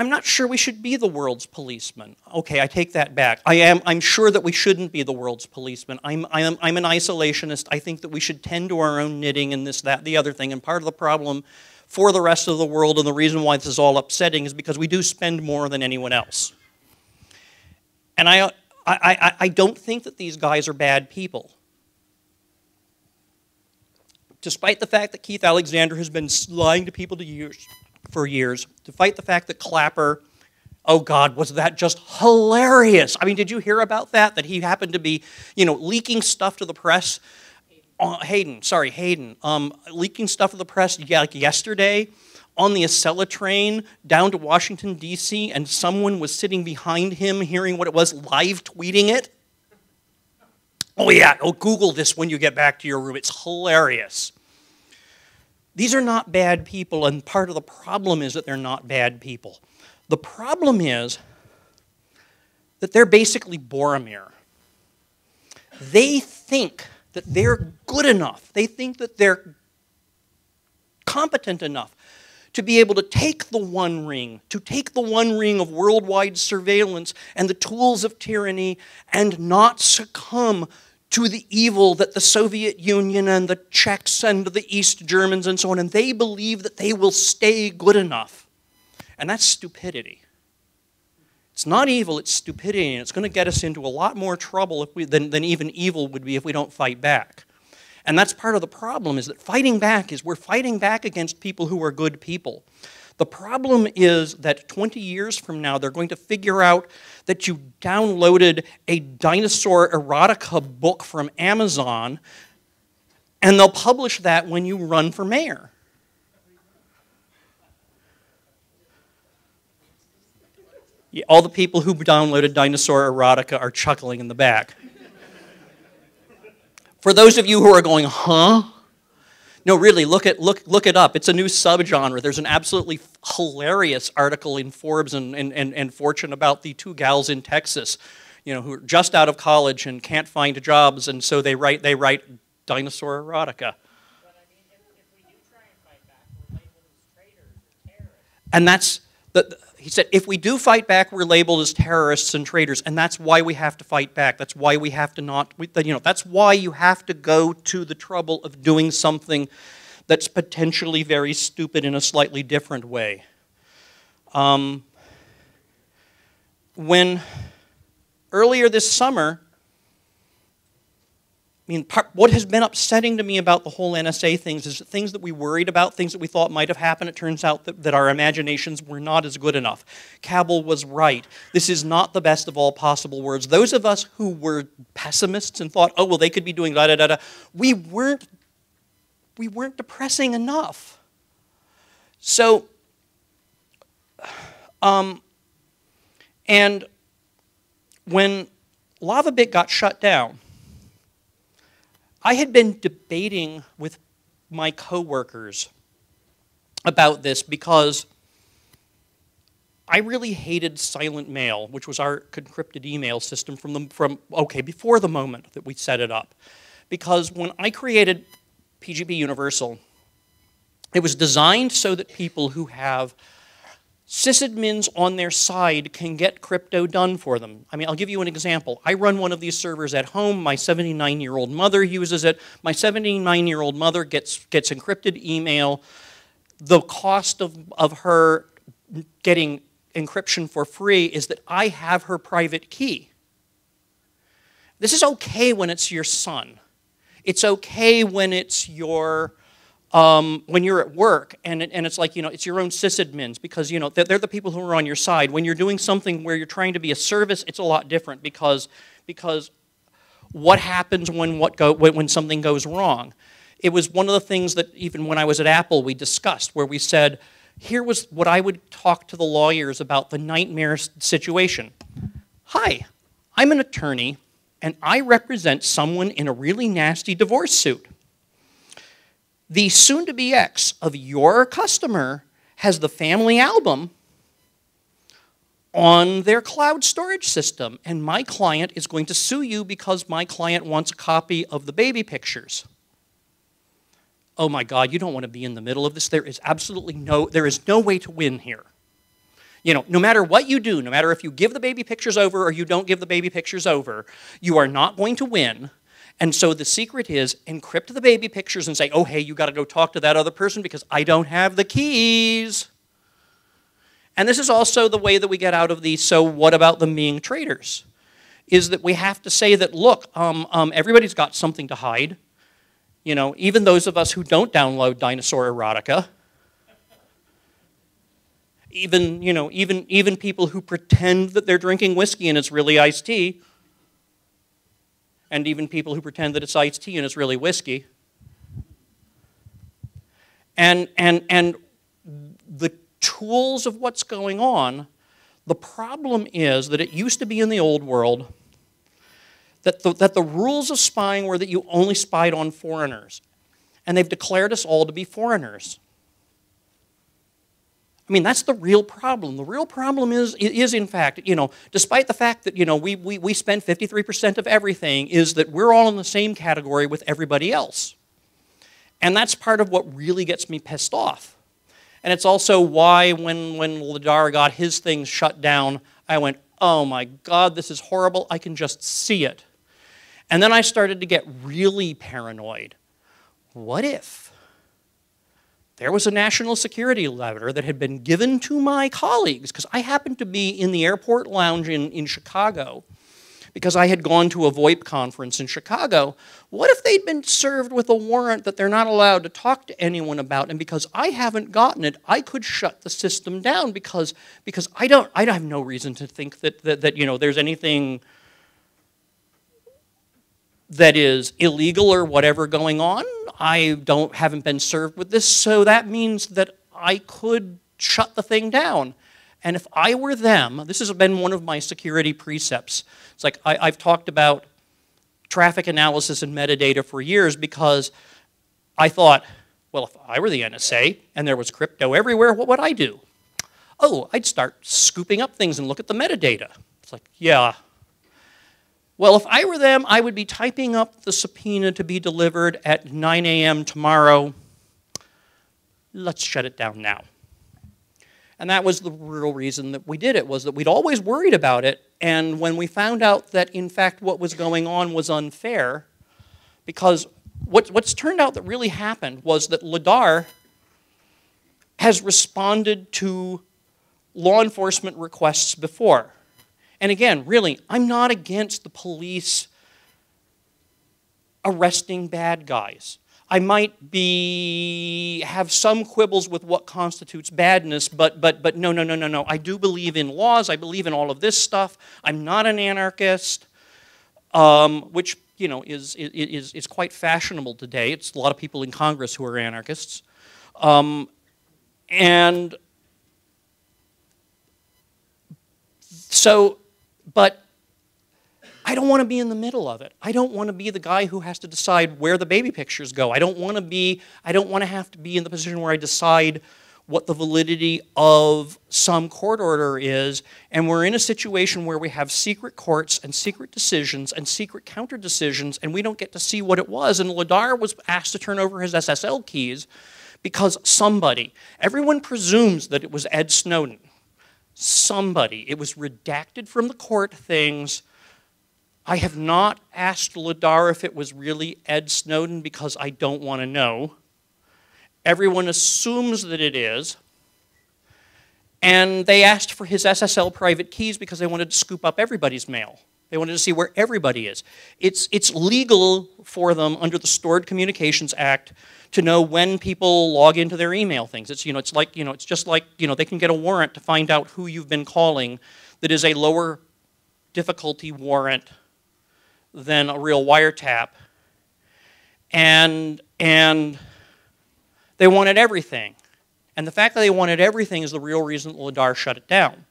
I'm not sure we should be the world's policeman. Okay, I take that back. I am, I'm sure that we shouldn't be the world's policeman. I'm, I'm, I'm an isolationist. I think that we should tend to our own knitting and this, that, the other thing. And part of the problem for the rest of the world, and the reason why this is all upsetting is because we do spend more than anyone else. And I, I, I, I don't think that these guys are bad people. Despite the fact that Keith Alexander has been lying to people to years, for years, despite the fact that Clapper, oh God, was that just hilarious. I mean, did you hear about that? That he happened to be, you know, leaking stuff to the press. Uh, Hayden, sorry, Hayden, um, leaking stuff to the press yeah, like yesterday on the Acela train down to Washington, D C, and someone was sitting behind him hearing what it was, live tweeting it. Oh yeah, oh, Google this when you get back to your room. It's hilarious. These are not bad people, and part of the problem is that they're not bad people. The problem is that they're basically Boromir. They think that they're good enough, they think that they're competent enough to be able to take the one ring, to take the one ring of worldwide surveillance and the tools of tyranny and not succumb to the evil that the Soviet Union and the Czechs and the East Germans and so on, and they believe that they will stay good enough. And that's stupidity. It's not evil, it's stupidity, and it's going to get us into a lot more trouble if we, than, than even evil would be if we don't fight back. And that's part of the problem, is that fighting back is we're fighting back against people who are good people. The problem is that twenty years from now, they're going to figure out that you downloaded a dinosaur erotica book from Amazon, and they'll publish that when you run for mayor. All the people who downloaded Dinosaur Erotica are chuckling in the back. For those of you who are going, huh? No, really, look it, look, look it up. It's a new subgenre. There's an absolutely hilarious article in Forbes and, and, and, and Fortune about the two gals in Texas, you know, who are just out of college and can't find jobs, and so they write, they write Dinosaur Erotica. But I mean, if, if we do try and fight back, we're labeled as traitors or terrorists. And that's the, the He said, if we do fight back, we're labeled as terrorists and traitors, and that's why we have to fight back. That's why we have to not, you know, that's why you have to go to the trouble of doing something that's potentially very stupid in a slightly different way. Um, when earlier this summer, I mean, part, what has been upsetting to me about the whole N S A things is that things that we worried about, things that we thought might have happened, it turns out that, that our imaginations were not as good enough. Cabell was right. This is not the best of all possible worlds. Those of us who were pessimists and thought, oh, well, they could be doing da-da-da-da, we weren't, we weren't depressing enough. So, um, and when LavaBit got shut down, I had been debating with my coworkers about this because I really hated silent mail, which was our encrypted email system from, the, from okay, before the moment that we set it up. Because when I created P G P Universal, it was designed so that people who have sysadmins on their side can get crypto done for them. I mean, I'll give you an example. I run one of these servers at home. My seventy-nine-year-old mother uses it. My seventy-nine-year-old mother gets, gets encrypted email. The cost of, of her getting encryption for free is that I have her private key. This is okay when it's your son. It's okay when it's your... Um, when you're at work, and, and it's like, you know, it's your own sysadmins, because, you know, they're, they're the people who are on your side. When you're doing something where you're trying to be a service, it's a lot different, because, because what happens when, what go, when, when something goes wrong? It was one of the things that even when I was at Apple we discussed, where we said, here was what I would talk to the lawyers about the nightmare situation. Hi, I'm an attorney, and I represent someone in a really nasty divorce suit. The soon-to-be ex of your customer has the family album on their cloud storage system, and my client is going to sue you because my client wants a copy of the baby pictures. Oh my God, you don't want to be in the middle of this. There is absolutely no, there is no way to win here. You know, no matter what you do, no matter if you give the baby pictures over or you don't give the baby pictures over, you are not going to win. And so the secret is, encrypt the baby pictures and say, oh, hey, you got to go talk to that other person because I don't have the keys. And this is also the way that we get out of the, so what about them being traitors? Is that we have to say that, look, um, um, everybody's got something to hide. You know, even those of us who don't download dinosaur erotica. Even, you know, even, even people who pretend that they're drinking whiskey and it's really iced tea. And even people who pretend that it's iced tea and it's really whiskey. And, and, and the tools of what's going on, the problem is that it used to be in the old world that the, that the rules of spying were that you only spied on foreigners. And they've declared us all to be foreigners. I mean, that's the real problem. The real problem is, is in fact, you know, despite the fact that, you know, we, we, we spend fifty-three percent of everything, is that we're all in the same category with everybody else. And that's part of what really gets me pissed off. And it's also why when, when Ladar got his things shut down, I went, oh my God, this is horrible. I can just see it. And then I started to get really paranoid. What if there was a national security letter that had been given to my colleagues, because I happened to be in the airport lounge in, in Chicago because I had gone to a VoIP conference in Chicago. What if they'd been served with a warrant that they're not allowed to talk to anyone about, and because I haven't gotten it, I could shut the system down because, because I don't, I have no reason to think that, that, that you know, there's anything that is illegal or whatever going on. I don't, haven't been served with this, so that means that I could shut the thing down. And if I were them, this has been one of my security precepts. It's like I, I've talked about traffic analysis and metadata for years because I thought, well, if I were the N S A and there was crypto everywhere, what would I do? Oh, I'd start scooping up things and look at the metadata. It's like, yeah. Well, if I were them, I would be typing up the subpoena to be delivered at nine A M tomorrow. Let's shut it down now. And that was the real reason that we did it, was that we'd always worried about it. And when we found out that, in fact, what was going on was unfair, because what, what's turned out that really happened was that Ladar has responded to law enforcement requests before. And again, really, I'm not against the police arresting bad guys. I might be, have some quibbles with what constitutes badness, but, but, but no, no, no, no, no. I do believe in laws. I believe in all of this stuff. I'm not an anarchist, um, which, you know, is, is, is quite fashionable today. It's a lot of people in Congress who are anarchists. Um, and so... But I don't want to be in the middle of it. I don't want to be the guy who has to decide where the baby pictures go. I don't want to be, I don't want to have to be in the position where I decide what the validity of some court order is, and we're in a situation where we have secret courts and secret decisions and secret counter decisions, and we don't get to see what it was. And Ladar was asked to turn over his S S L keys because somebody, everyone presumes that it was Ed Snowden. Somebody, it was redacted from the court things. I have not asked Ladar if it was really Ed Snowden because I don't want to know. Everyone assumes that it is. And they asked for his S S L private keys because they wanted to scoop up everybody's mail. They wanted to see where everybody is. It's, it's legal for them under the Stored Communications Act to know when people log into their email things. It's, you know, it's like, you know, it's just like, you know, they can get a warrant to find out who you've been calling that is a lower difficulty warrant than a real wiretap. And, and they wanted everything. And the fact that they wanted everything is the real reason that Ladar shut it down.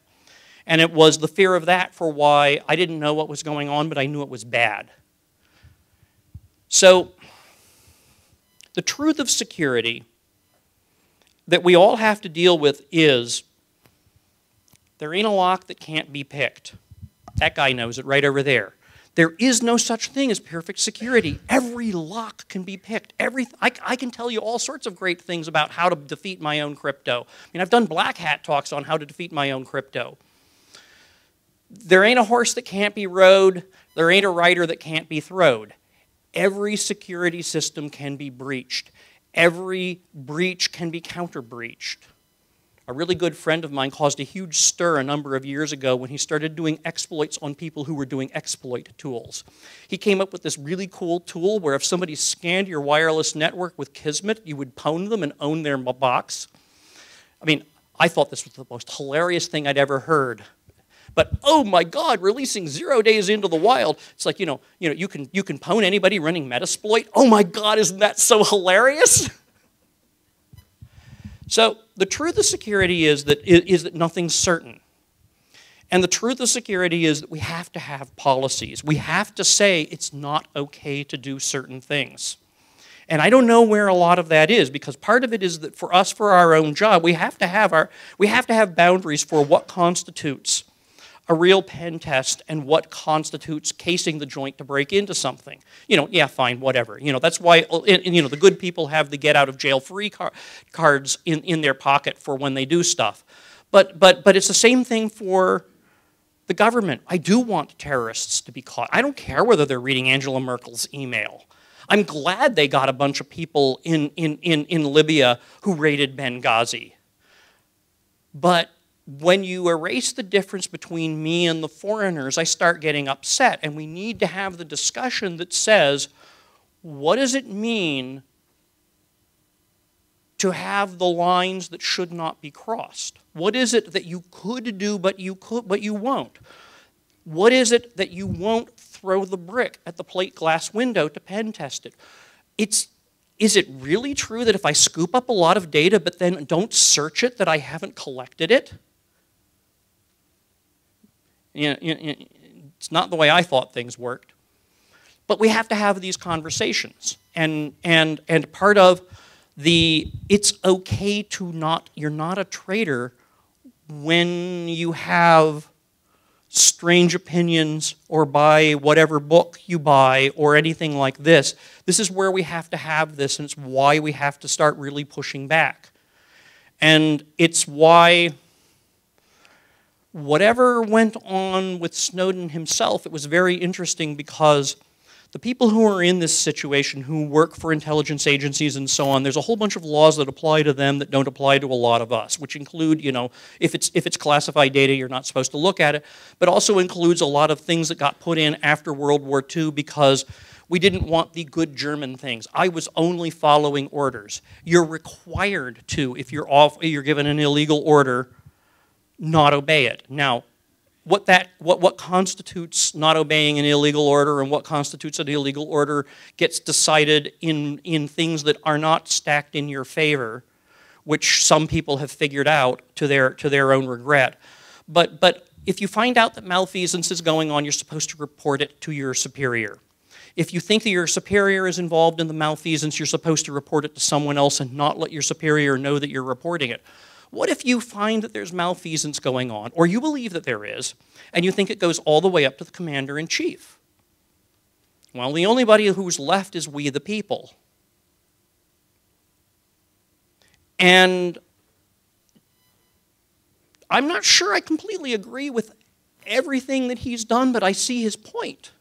And it was the fear of that for why I didn't know what was going on, but I knew it was bad. So the truth of security that we all have to deal with is there ain't a lock that can't be picked. That guy knows it right over there. There is no such thing as perfect security. Every lock can be picked. Every, I, I can tell you all sorts of great things about how to defeat my own crypto. I mean, I've done black hat talks on how to defeat my own crypto. There ain't a horse that can't be rode. There ain't a rider that can't be throwed. Every security system can be breached. Every breach can be counter-breached. A really good friend of mine caused a huge stir a number of years ago when he started doing exploits on people who were doing exploit tools. He came up with this really cool tool where if somebody scanned your wireless network with Kismet, you would pwn them and own their box. I mean, I thought this was the most hilarious thing I'd ever heard. But oh my God, releasing zero days into the wild, it's like, you know, you know, you can you can pwn anybody running Metasploit. Oh my God, isn't that so hilarious? So the truth of security is that is that nothing's certain. And the truth of security is that we have to have policies. We have to say it's not okay to do certain things. And I don't know where a lot of that is, because part of it is that for us, for our own job, we have to have our we have to have boundaries for what constitutes a real pen test and what constitutes casing the joint to break into something. You know, yeah, fine, whatever. You know, that's why, and, and, you know, the good people have the get out of jail free car cards in, in their pocket for when they do stuff. But, but, but it's the same thing for the government. I do want terrorists to be caught. I don't care whether they're reading Angela Merkel's email. I'm glad they got a bunch of people in, in, in, in Libya who raided Benghazi. But when you erase the difference between me and the foreigners, I start getting upset. And we need to have the discussion that says, what does it mean to have the lines that should not be crossed? What is it that you could do but you, could, but you won't? What is it that you won't throw the brick at the plate glass window to pen test it? It's Is it really true that if I scoop up a lot of data but then don't search it, that I haven't collected it? You know, you know, it's not the way I thought things worked. But we have to have these conversations. And, and, and part of the, it's okay to not, you're not a traitor when you have strange opinions or buy whatever book you buy or anything like this. This is where we have to have this, and it's why we have to start really pushing back. And it's why whatever went on with Snowden himself, it was very interesting because the people who are in this situation, who work for intelligence agencies and so on, there's a whole bunch of laws that apply to them that don't apply to a lot of us, which include, you know, if it's, if it's classified data, you're not supposed to look at it, but also includes a lot of things that got put in after World War Two because we didn't want the good German things. I was only following orders. You're required to, if you're, off, you're given an illegal order, not obey it. Now, What, that, what, what constitutes not obeying an illegal order and what constitutes an illegal order gets decided in, in things that are not stacked in your favor, which some people have figured out to their, to their own regret. But, but if you find out that malfeasance is going on, you're supposed to report it to your superior. If you think that your superior is involved in the malfeasance, you're supposed to report it to someone else and not let your superior know that you're reporting it. What if you find that there's malfeasance going on, or you believe that there is, and you think it goes all the way up to the commander-in-chief? Well, the only body who's left is we the people. And I'm not sure I completely agree with everything that he's done, but I see his point.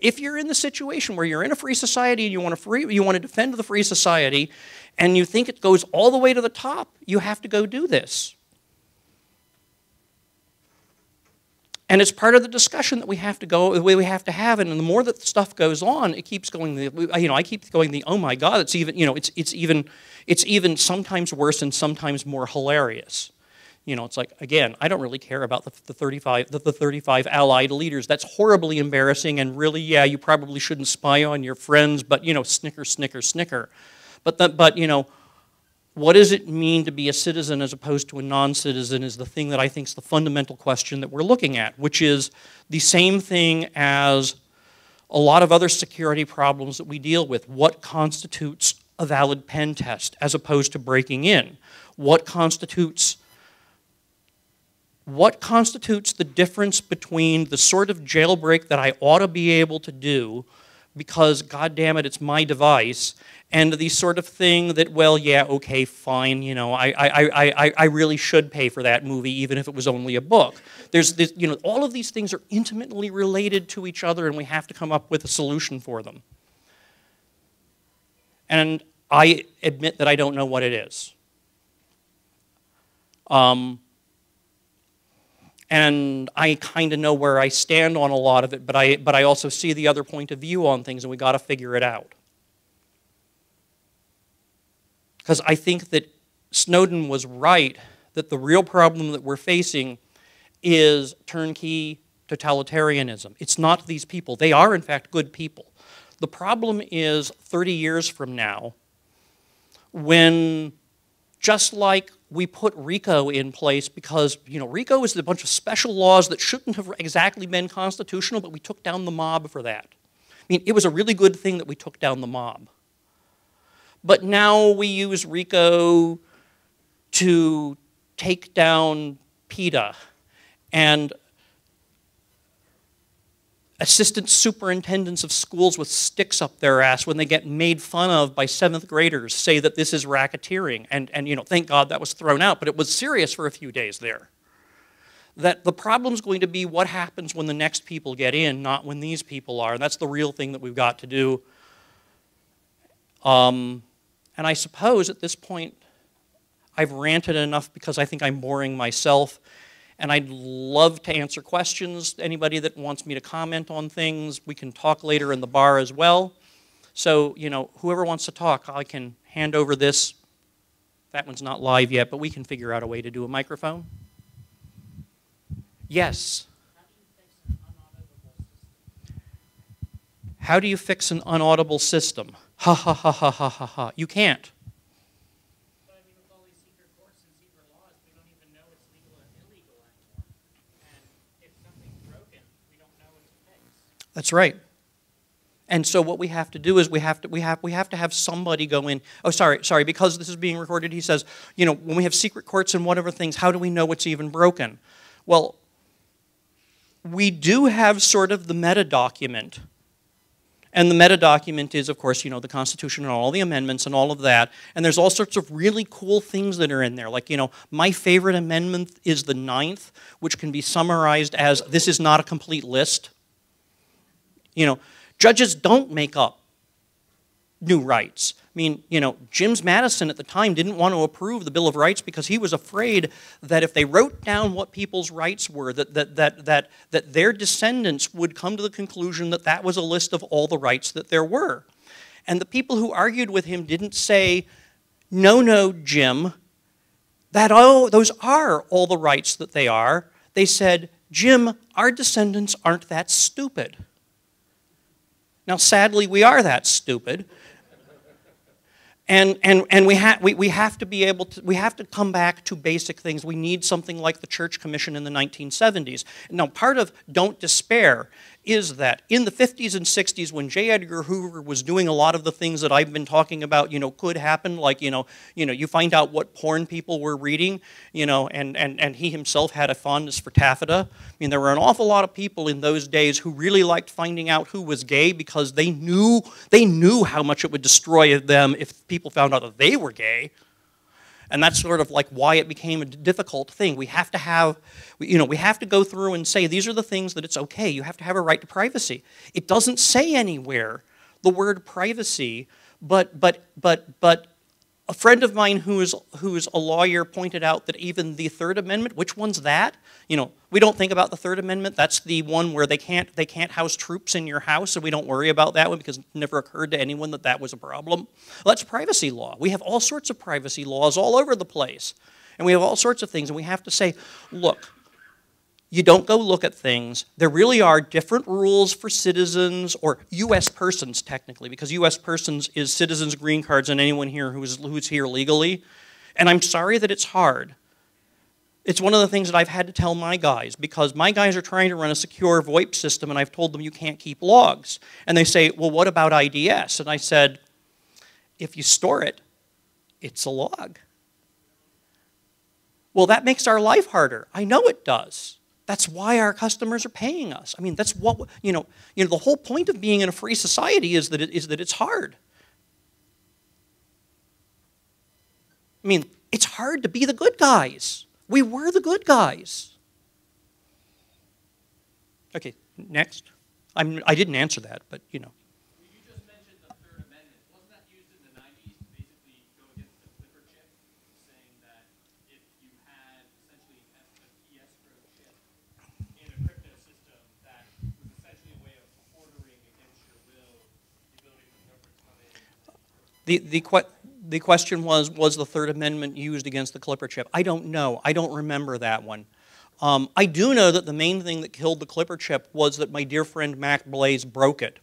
If you're in the situation where you're in a free society and you want to free, you want to defend the free society, and you think it goes all the way to the top, you have to go do this. And it's part of the discussion that we have to go, the way we have to have it. And the more that stuff goes on, it keeps going. The, you know, I keep going. The oh my God, it's even. You know, it's it's even. It's even sometimes worse and sometimes more hilarious. You know, it's like, again, I don't really care about the, the thirty-five allied leaders. That's horribly embarrassing, and really, yeah, you probably shouldn't spy on your friends, but, you know, snicker, snicker, snicker. But, the, but you know, what does it mean to be a citizen as opposed to a non-citizen is the thing that I think is the fundamental question that we're looking at, which is the same thing as a lot of other security problems that we deal with. What constitutes a valid pen test as opposed to breaking in? What constitutes... What constitutes the difference between the sort of jailbreak that I ought to be able to do because, goddammit, it's my device, and the sort of thing that, well, yeah, okay, fine, you know, I, I, I, I really should pay for that movie even if it was only a book. There's this, you know, all of these things are intimately related to each other, and we have to come up with a solution for them. And I admit that I don't know what it is. Um... And I kind of know where I stand on a lot of it, but I, but I also see the other point of view on things, and we got to figure it out. Because I think that Snowden was right, that the real problem that we're facing is turnkey totalitarianism. It's not these people. They are, in fact, good people. The problem is thirty years from now, when just like we put RICO in place because, you know, RICO is a bunch of special laws that shouldn't have exactly been constitutional, but we took down the mob for that. I mean, it was a really good thing that we took down the mob. But now we use RICO to take down PETA and assistant superintendents of schools with sticks up their ass when they get made fun of by seventh graders say that this is racketeering. And, and you know, thank God that was thrown out, but it was serious for a few days there. That the problem's going to be what happens when the next people get in, not when these people are. And that's the real thing that we've got to do. Um, and I suppose at this point, I've ranted enough because I think I'm boring myself. And I'd love to answer questions. Anybody that wants me to comment on things, we can talk later in the bar as well. So, you know, whoever wants to talk, I can hand over this. That one's not live yet, but we can figure out a way to do a microphone. Yes. How do you fix an unauditable system? Ha ha ha ha ha ha ha. You can't. That's right. And so what we have to do is we have to we have we have to have somebody go in. Oh, sorry, sorry, because this is being recorded, he says, you know, when we have secret courts and whatever things, how do we know what's even broken? Well, we do have sort of the meta document. And the meta document is, of course, you know, the Constitution and all the amendments and all of that. And there's all sorts of really cool things that are in there. Like, you know, my favorite amendment is the ninth, which can be summarized as this is not a complete list. You know, judges don't make up new rights. I mean, you know, James Madison at the time didn't want to approve the Bill of Rights because he was afraid that if they wrote down what people's rights were, that, that, that, that, that their descendants would come to the conclusion that that was a list of all the rights that there were. And the people who argued with him didn't say, no, no, Jim, that oh, those are all the rights that they are. They said, Jim, our descendants aren't that stupid. Now, sadly, we are that stupid. And, and, and we, ha we, we have to be able to, we have to come back to basic things. We need something like the Church Commission in the nineteen seventies. Now, part of Don't Despair is that in the fifties and sixties, when J. Edgar Hoover was doing a lot of the things that I've been talking about, you know, could happen, like, you know, you know, you find out what porn people were reading, you know, and, and, and he himself had a fondness for taffeta. I mean, there were an awful lot of people in those days who really liked finding out who was gay because they knew, they knew how much it would destroy them if people found out that they were gay. And that's sort of like why it became a difficult thing. We have to have, you know, we have to go through and say these are the things that it's okay. You have to have a right to privacy. It doesn't say anywhere the word privacy, but but but but a friend of mine who is who is a lawyer pointed out that even the Third Amendment, which one's that? You know, we don't think about the Third Amendment. That's the one where they can't they can't house troops in your house, and we don't worry about that one because it never occurred to anyone that that was a problem. Well, that's privacy law. We have all sorts of privacy laws all over the place, and we have all sorts of things, and we have to say, look, you don't go look at things. There really are different rules for citizens, or U S persons technically, because U S persons is citizens, green cards, and anyone here who is, who's here legally. And I'm sorry that it's hard. It's one of the things that I've had to tell my guys, because my guys are trying to run a secure VoIP system, and I've told them you can't keep logs. And they say, well, what about I D S? And I said, if you store it, it's a log. Well, that makes our life harder. I know it does. That's why our customers are paying us. I mean, that's what, you know, you know, the whole point of being in a free society is that, it, is that it's hard. I mean, it's hard to be the good guys. We were the good guys. Okay, next. I'm, I didn't answer that, but, you know. You just mentioned the Third Amendment. Wasn't that used in the nineties to basically go against the flipper chip, saying that if you had essentially an escrow chip, crypto system that was essentially a way of ordering against your will the ability for government to come in? The, the, que the question was, was the Third Amendment used against the Clipper chip? I don't know. I don't remember that one. Um, I do know that the main thing that killed the Clipper chip was that my dear friend Mac Blaze broke it.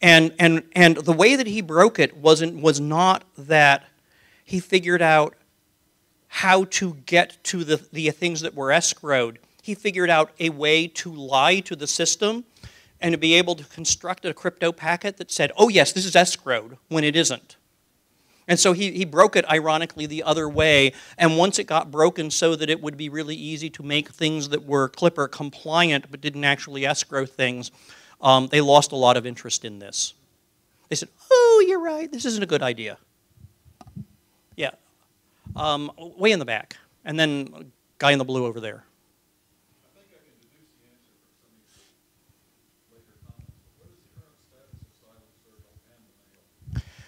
And, and, and the way that he broke it wasn't, was not that he figured out how to get to the, the things that were escrowed. He figured out a way to lie to the system and to be able to construct a crypto packet that said, oh yes, this is escrowed, when it isn't. And so he, he broke it, ironically, the other way, and once it got broken so that it would be really easy to make things that were Clipper compliant but didn't actually escrow things, um, they lost a lot of interest in this. They said, oh, you're right, this isn't a good idea. Yeah, um, way in the back, and then guy in the blue over there.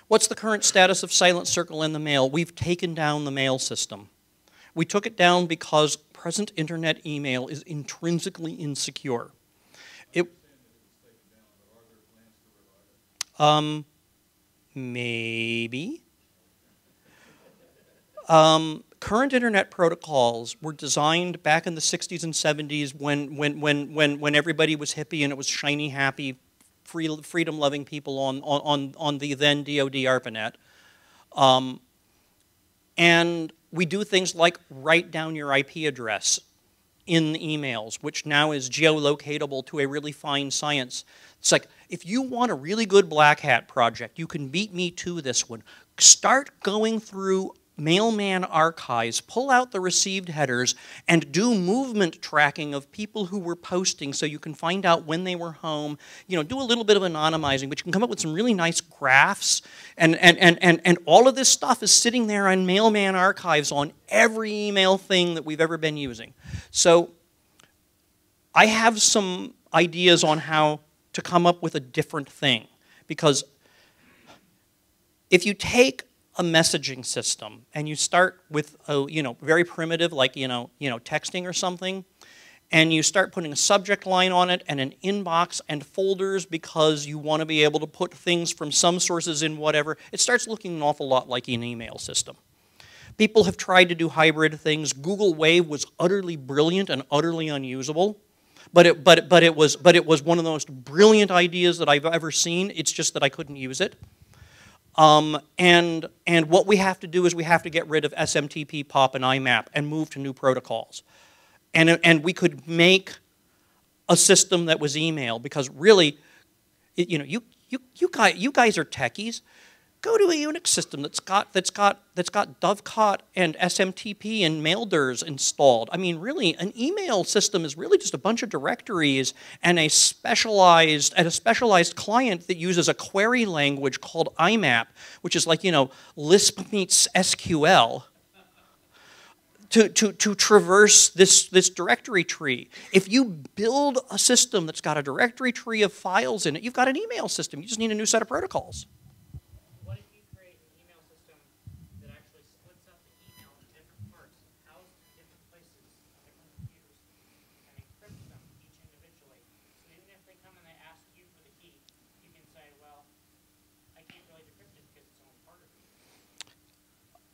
What's the current status of Silent Circle and the mail? We've taken down the mail system. We took it down because present internet email is intrinsically insecure. It, um, maybe. Um, current internet protocols were designed back in the sixties and seventies when when when when when everybody was hippie and it was shiny, happy, freedom-loving people on, on, on the then D O D ARPANET. Um, and we do things like write down your I P address in the emails, which now is geolocatable to a really fine science. It's like, if you want a really good black hat project, you can beat me to this one. Start going through mailman archives, pull out the received headers, and do movement tracking of people who were posting so you can find out when they were home. You know, do a little bit of anonymizing, but you can come up with some really nice graphs. And, and, and, and, and all of this stuff is sitting there on mailman archives on every email thing that we've ever been using. So I have some ideas on how to come up with a different thing, because if you take a messaging system, and you start with a, you know, very primitive, like, you know, you know, texting or something, and you start putting a subject line on it and an inbox and folders because you want to be able to put things from some sources in whatever, it starts looking an awful lot like an email system. People have tried to do hybrid things. Google Wave was utterly brilliant and utterly unusable, but it, but, but it was, but it was one of the most brilliant ideas that I've ever seen. It's just that I couldn't use it. Um, and, and what we have to do is we have to get rid of S M T P, POP, and I MAP and move to new protocols. And, and we could make a system that was email, because really, you know, you, you, you, guys, you guys are techies. Go to a Unix system that's got, that's got, that's got Dovecot and S M T P and mailders installed. I mean, really, an email system is really just a bunch of directories and a specialized, and a specialized client that uses a query language called I MAP, which is like, you know, Lisp meets S Q L, to, to, to traverse this, this directory tree. If you build a system that's got a directory tree of files in it, you've got an email system. You just need a new set of protocols.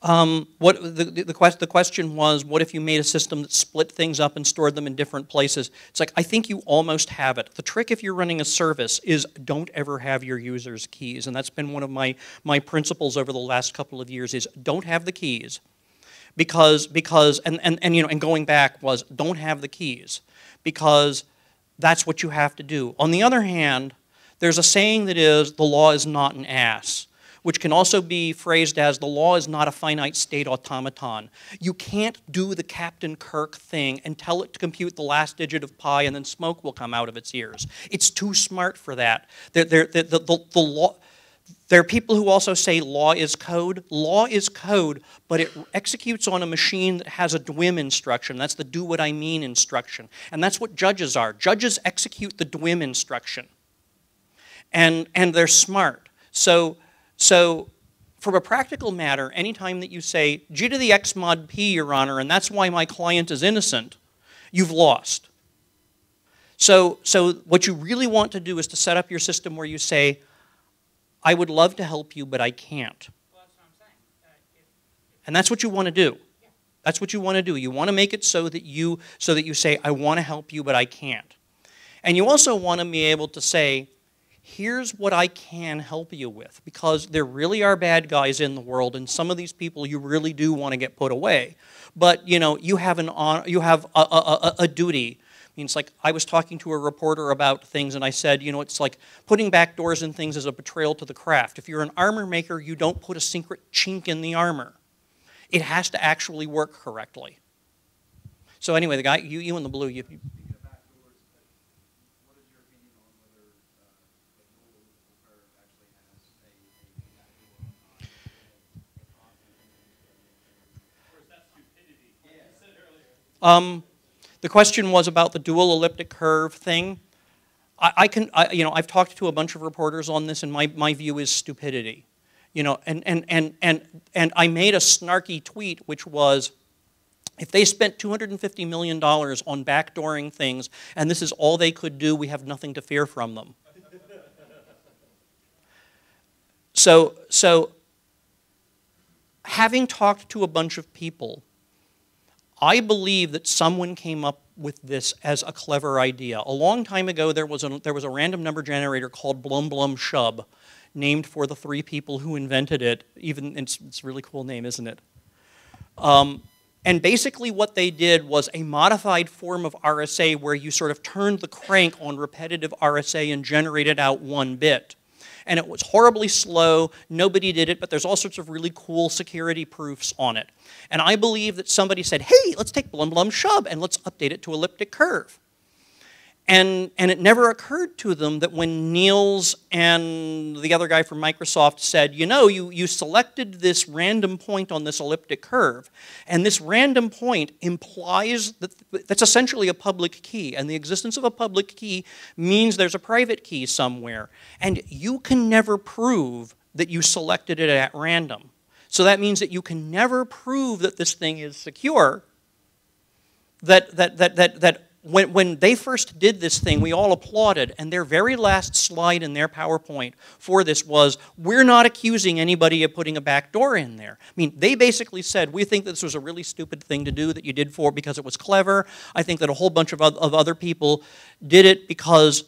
Um, what the, the, quest, the question was, what if you made a system that split things up and stored them in different places? It's like, I think you almost have it. The trick if you're running a service is don't ever have your users' keys. And that's been one of my, my principles over the last couple of years, is don't have the keys. Because, because and, and, and, you know, and going back was don't have the keys. Because that's what you have to do. On the other hand, there's a saying that is, the law is not an ass, which can also be phrased as, the law is not a finite state automaton. You can't do the Captain Kirk thing and tell it to compute the last digit of pi and then smoke will come out of its ears. It's too smart for that. There, there, the, the, the, the law, there are people who also say law is code. Law is code, but it executes on a machine that has a D W I M instruction. That's the do what I mean instruction. And that's what judges are. Judges execute the D W I M instruction. And, and they're smart. So, So, from a practical matter, any time that you say, G to the X mod P, Your Honor, and that's why my client is innocent, you've lost. So, so what you really want to do is to set up your system where you say, I would love to help you, but I can't. Well, that's what I'm saying. Uh, if, if and that's what you want to do. Yeah. That's what you want to do. You want to make it so that you, so that you say, I want to help you, but I can't. And you also want to be able to say, here's what I can help you with, because there really are bad guys in the world, and some of these people you really do want to get put away. But you know, you have an honor, you have a, a, a duty. I mean, it's like I was talking to a reporter about things, and I said, you know, it's like putting back doors in things is a betrayal to the craft. If you're an armor maker, you don't put a secret chink in the armor. It has to actually work correctly. So anyway, the guy, you, you in the blue, you. you Um, the question was about the dual elliptic curve thing. I, I can, I, you know, I've talked to a bunch of reporters on this, and my, my view is stupidity. You know, and, and, and, and, and I made a snarky tweet, which was, if they spent two hundred fifty million dollars on backdooring things, and this is all they could do, we have nothing to fear from them. So, so, having talked to a bunch of people, I believe that someone came up with this as a clever idea. A long time ago, there was a, there was a random number generator called Blum Blum Shub, named for the three people who invented it. Even it's, it's a really cool name, isn't it? Um, and basically what they did was a modified form of R S A where you sort of turned the crank on repetitive R S A and generated out one bit. And it was horribly slow, nobody did it, but there's all sorts of really cool security proofs on it. And I believe that somebody said, hey, let's take Blum Blum Shub and let's update it to elliptic curve. And, and it never occurred to them that when Niels and the other guy from Microsoft said, you know, you, you selected this random point on this elliptic curve, and this random point implies that that's essentially a public key, and the existence of a public key means there's a private key somewhere, and you can never prove that you selected it at random. So that means that you can never prove that this thing is secure, that, that, that, that, that When, when they first did this thing, we all applauded, and their very last slide in their PowerPoint for this was, we're not accusing anybody of putting a back door in there. I mean, they basically said, we think that this was a really stupid thing to do that you did for because it was clever. I think that a whole bunch of, of other people did it because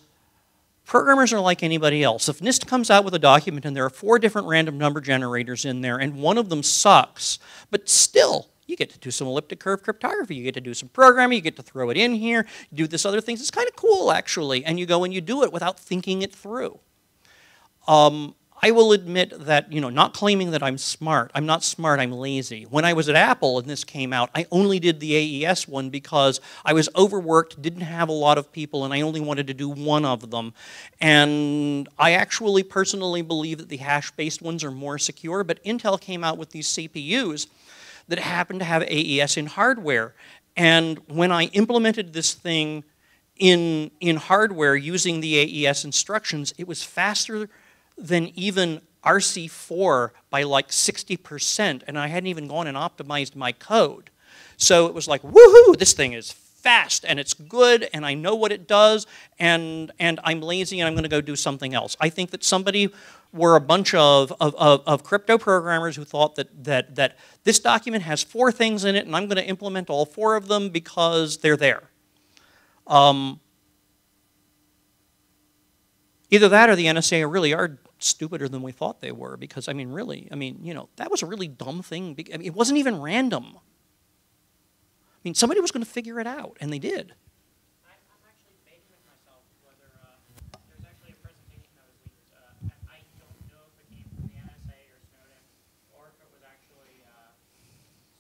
Programmers are like anybody else. If NIST comes out with a document and there are four different random number generators in there and one of them sucks, but still, you get to do some elliptic curve cryptography, you get to do some programming, you get to throw it in here, do this other things. It's kind of cool, actually, and you go and you do it without thinking it through. Um, I will admit that, you know, not claiming that I'm smart. I'm not smart, I'm lazy. When I was at Apple and this came out, I only did the A E S one because I was overworked, didn't have a lot of people, and I only wanted to do one of them. And I actually personally believe that the hash-based ones are more secure, but Intel came out with these C P Us that happened to have A E S in hardware. And when I implemented this thing in, in hardware using the A E S instructions, it was faster than even R C four by like sixty percent, and I hadn't even gone and optimized my code. So it was like, woohoo, this thing is fast, and it's good, and I know what it does, and, and I'm lazy, and I'm gonna go do something else. I think that somebody were a bunch of, of, of, of crypto programmers who thought that, that, that this document has four things in it, and I'm gonna implement all four of them because they're there. Um, either that or the N S A really are stupider than we thought they were, because I mean, really, I mean, you know, that was a really dumb thing. I mean, it wasn't even random. I mean, somebody was going to figure it out, and they did. I, I'm actually debating with myself whether uh, there's actually a presentation that was leaked. Uh, I don't know if it came from the N S A or Snowden, or if it was actually uh,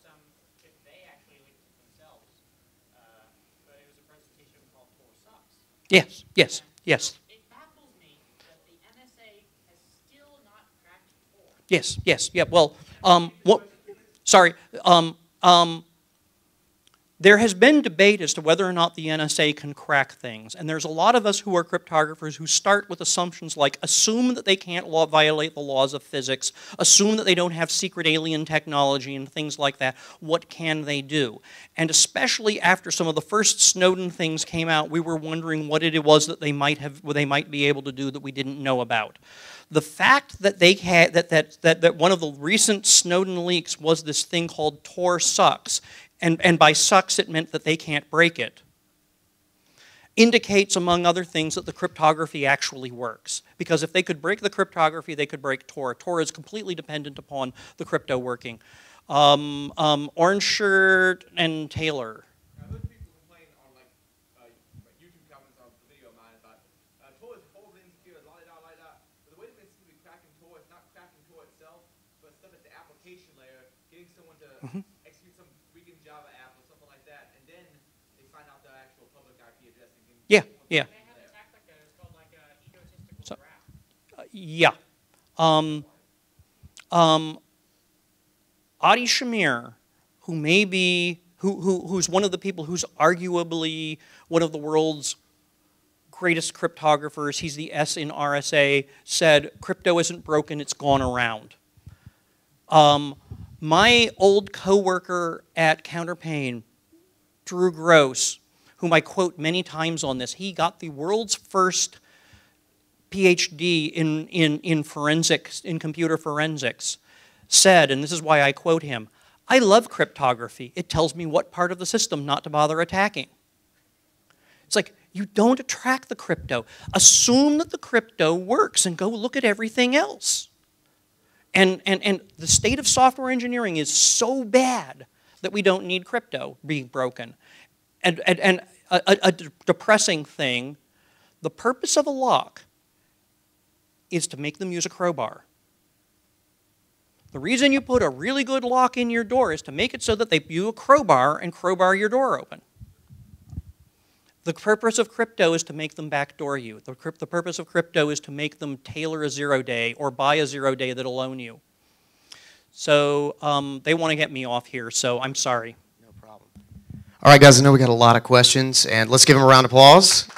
some, if they actually leaked it themselves. Uh, but it was a presentation called Four Socks. Yes, yes, yes. Yes, yes, yeah, well, um, what, sorry, um, um, there has been debate as to whether or not the N S A can crack things, and there's a lot of us who are cryptographers who start with assumptions like, assume that they can't law violate the laws of physics, assume that they don't have secret alien technology and things like that. What can they do? And especially after some of the first Snowden things came out, we were wondering what it was that they might have, they might be able to do that we didn't know about. The fact that they had that, that that that one of the recent Snowden leaks was this thing called Tor sucks, and and by sucks it meant that they can't break it, indicates among other things that the cryptography actually works. Because if they could break the cryptography, they could break Tor. Tor is completely dependent upon the crypto working. Um, um, Orange Shirt and Taylor. Mm-hmm. Execute some vegan Java app or something like that, and then they find out the actual public I P address. And yeah, yeah. They have an attack like that. It's called like an egotistical so, graph. Uh, yeah. Um, um, Adi Shamir, who may be, who, who, who's one of the people who's arguably one of the world's greatest cryptographers, he's the S in R S A, said, crypto isn't broken, it's gone around. Um, My old coworker at Counterpane, Drew Gross, whom I quote many times on this, he got the world's first PhD in, in, in forensics, in computer forensics, said, and this is why I quote him, "I love cryptography. It tells me what part of the system not to bother attacking." It's like, you don't attack the crypto. Assume that the crypto works and go look at everything else. And, and, and the state of software engineering is so bad that we don't need crypto being broken. And, and, and a, a depressing thing, the purpose of a lock is to make them use a crowbar. The reason you put a really good lock in your door is to make it so that they use a crowbar and crowbar your door open. The purpose of crypto is to make them backdoor you. The, the purpose of crypto is to make them tailor a zero day or buy a zero day that'll own you. So um, they want to get me off here, so I'm sorry. No problem. All right, guys, I know we got a lot of questions, and let's give them a round of applause.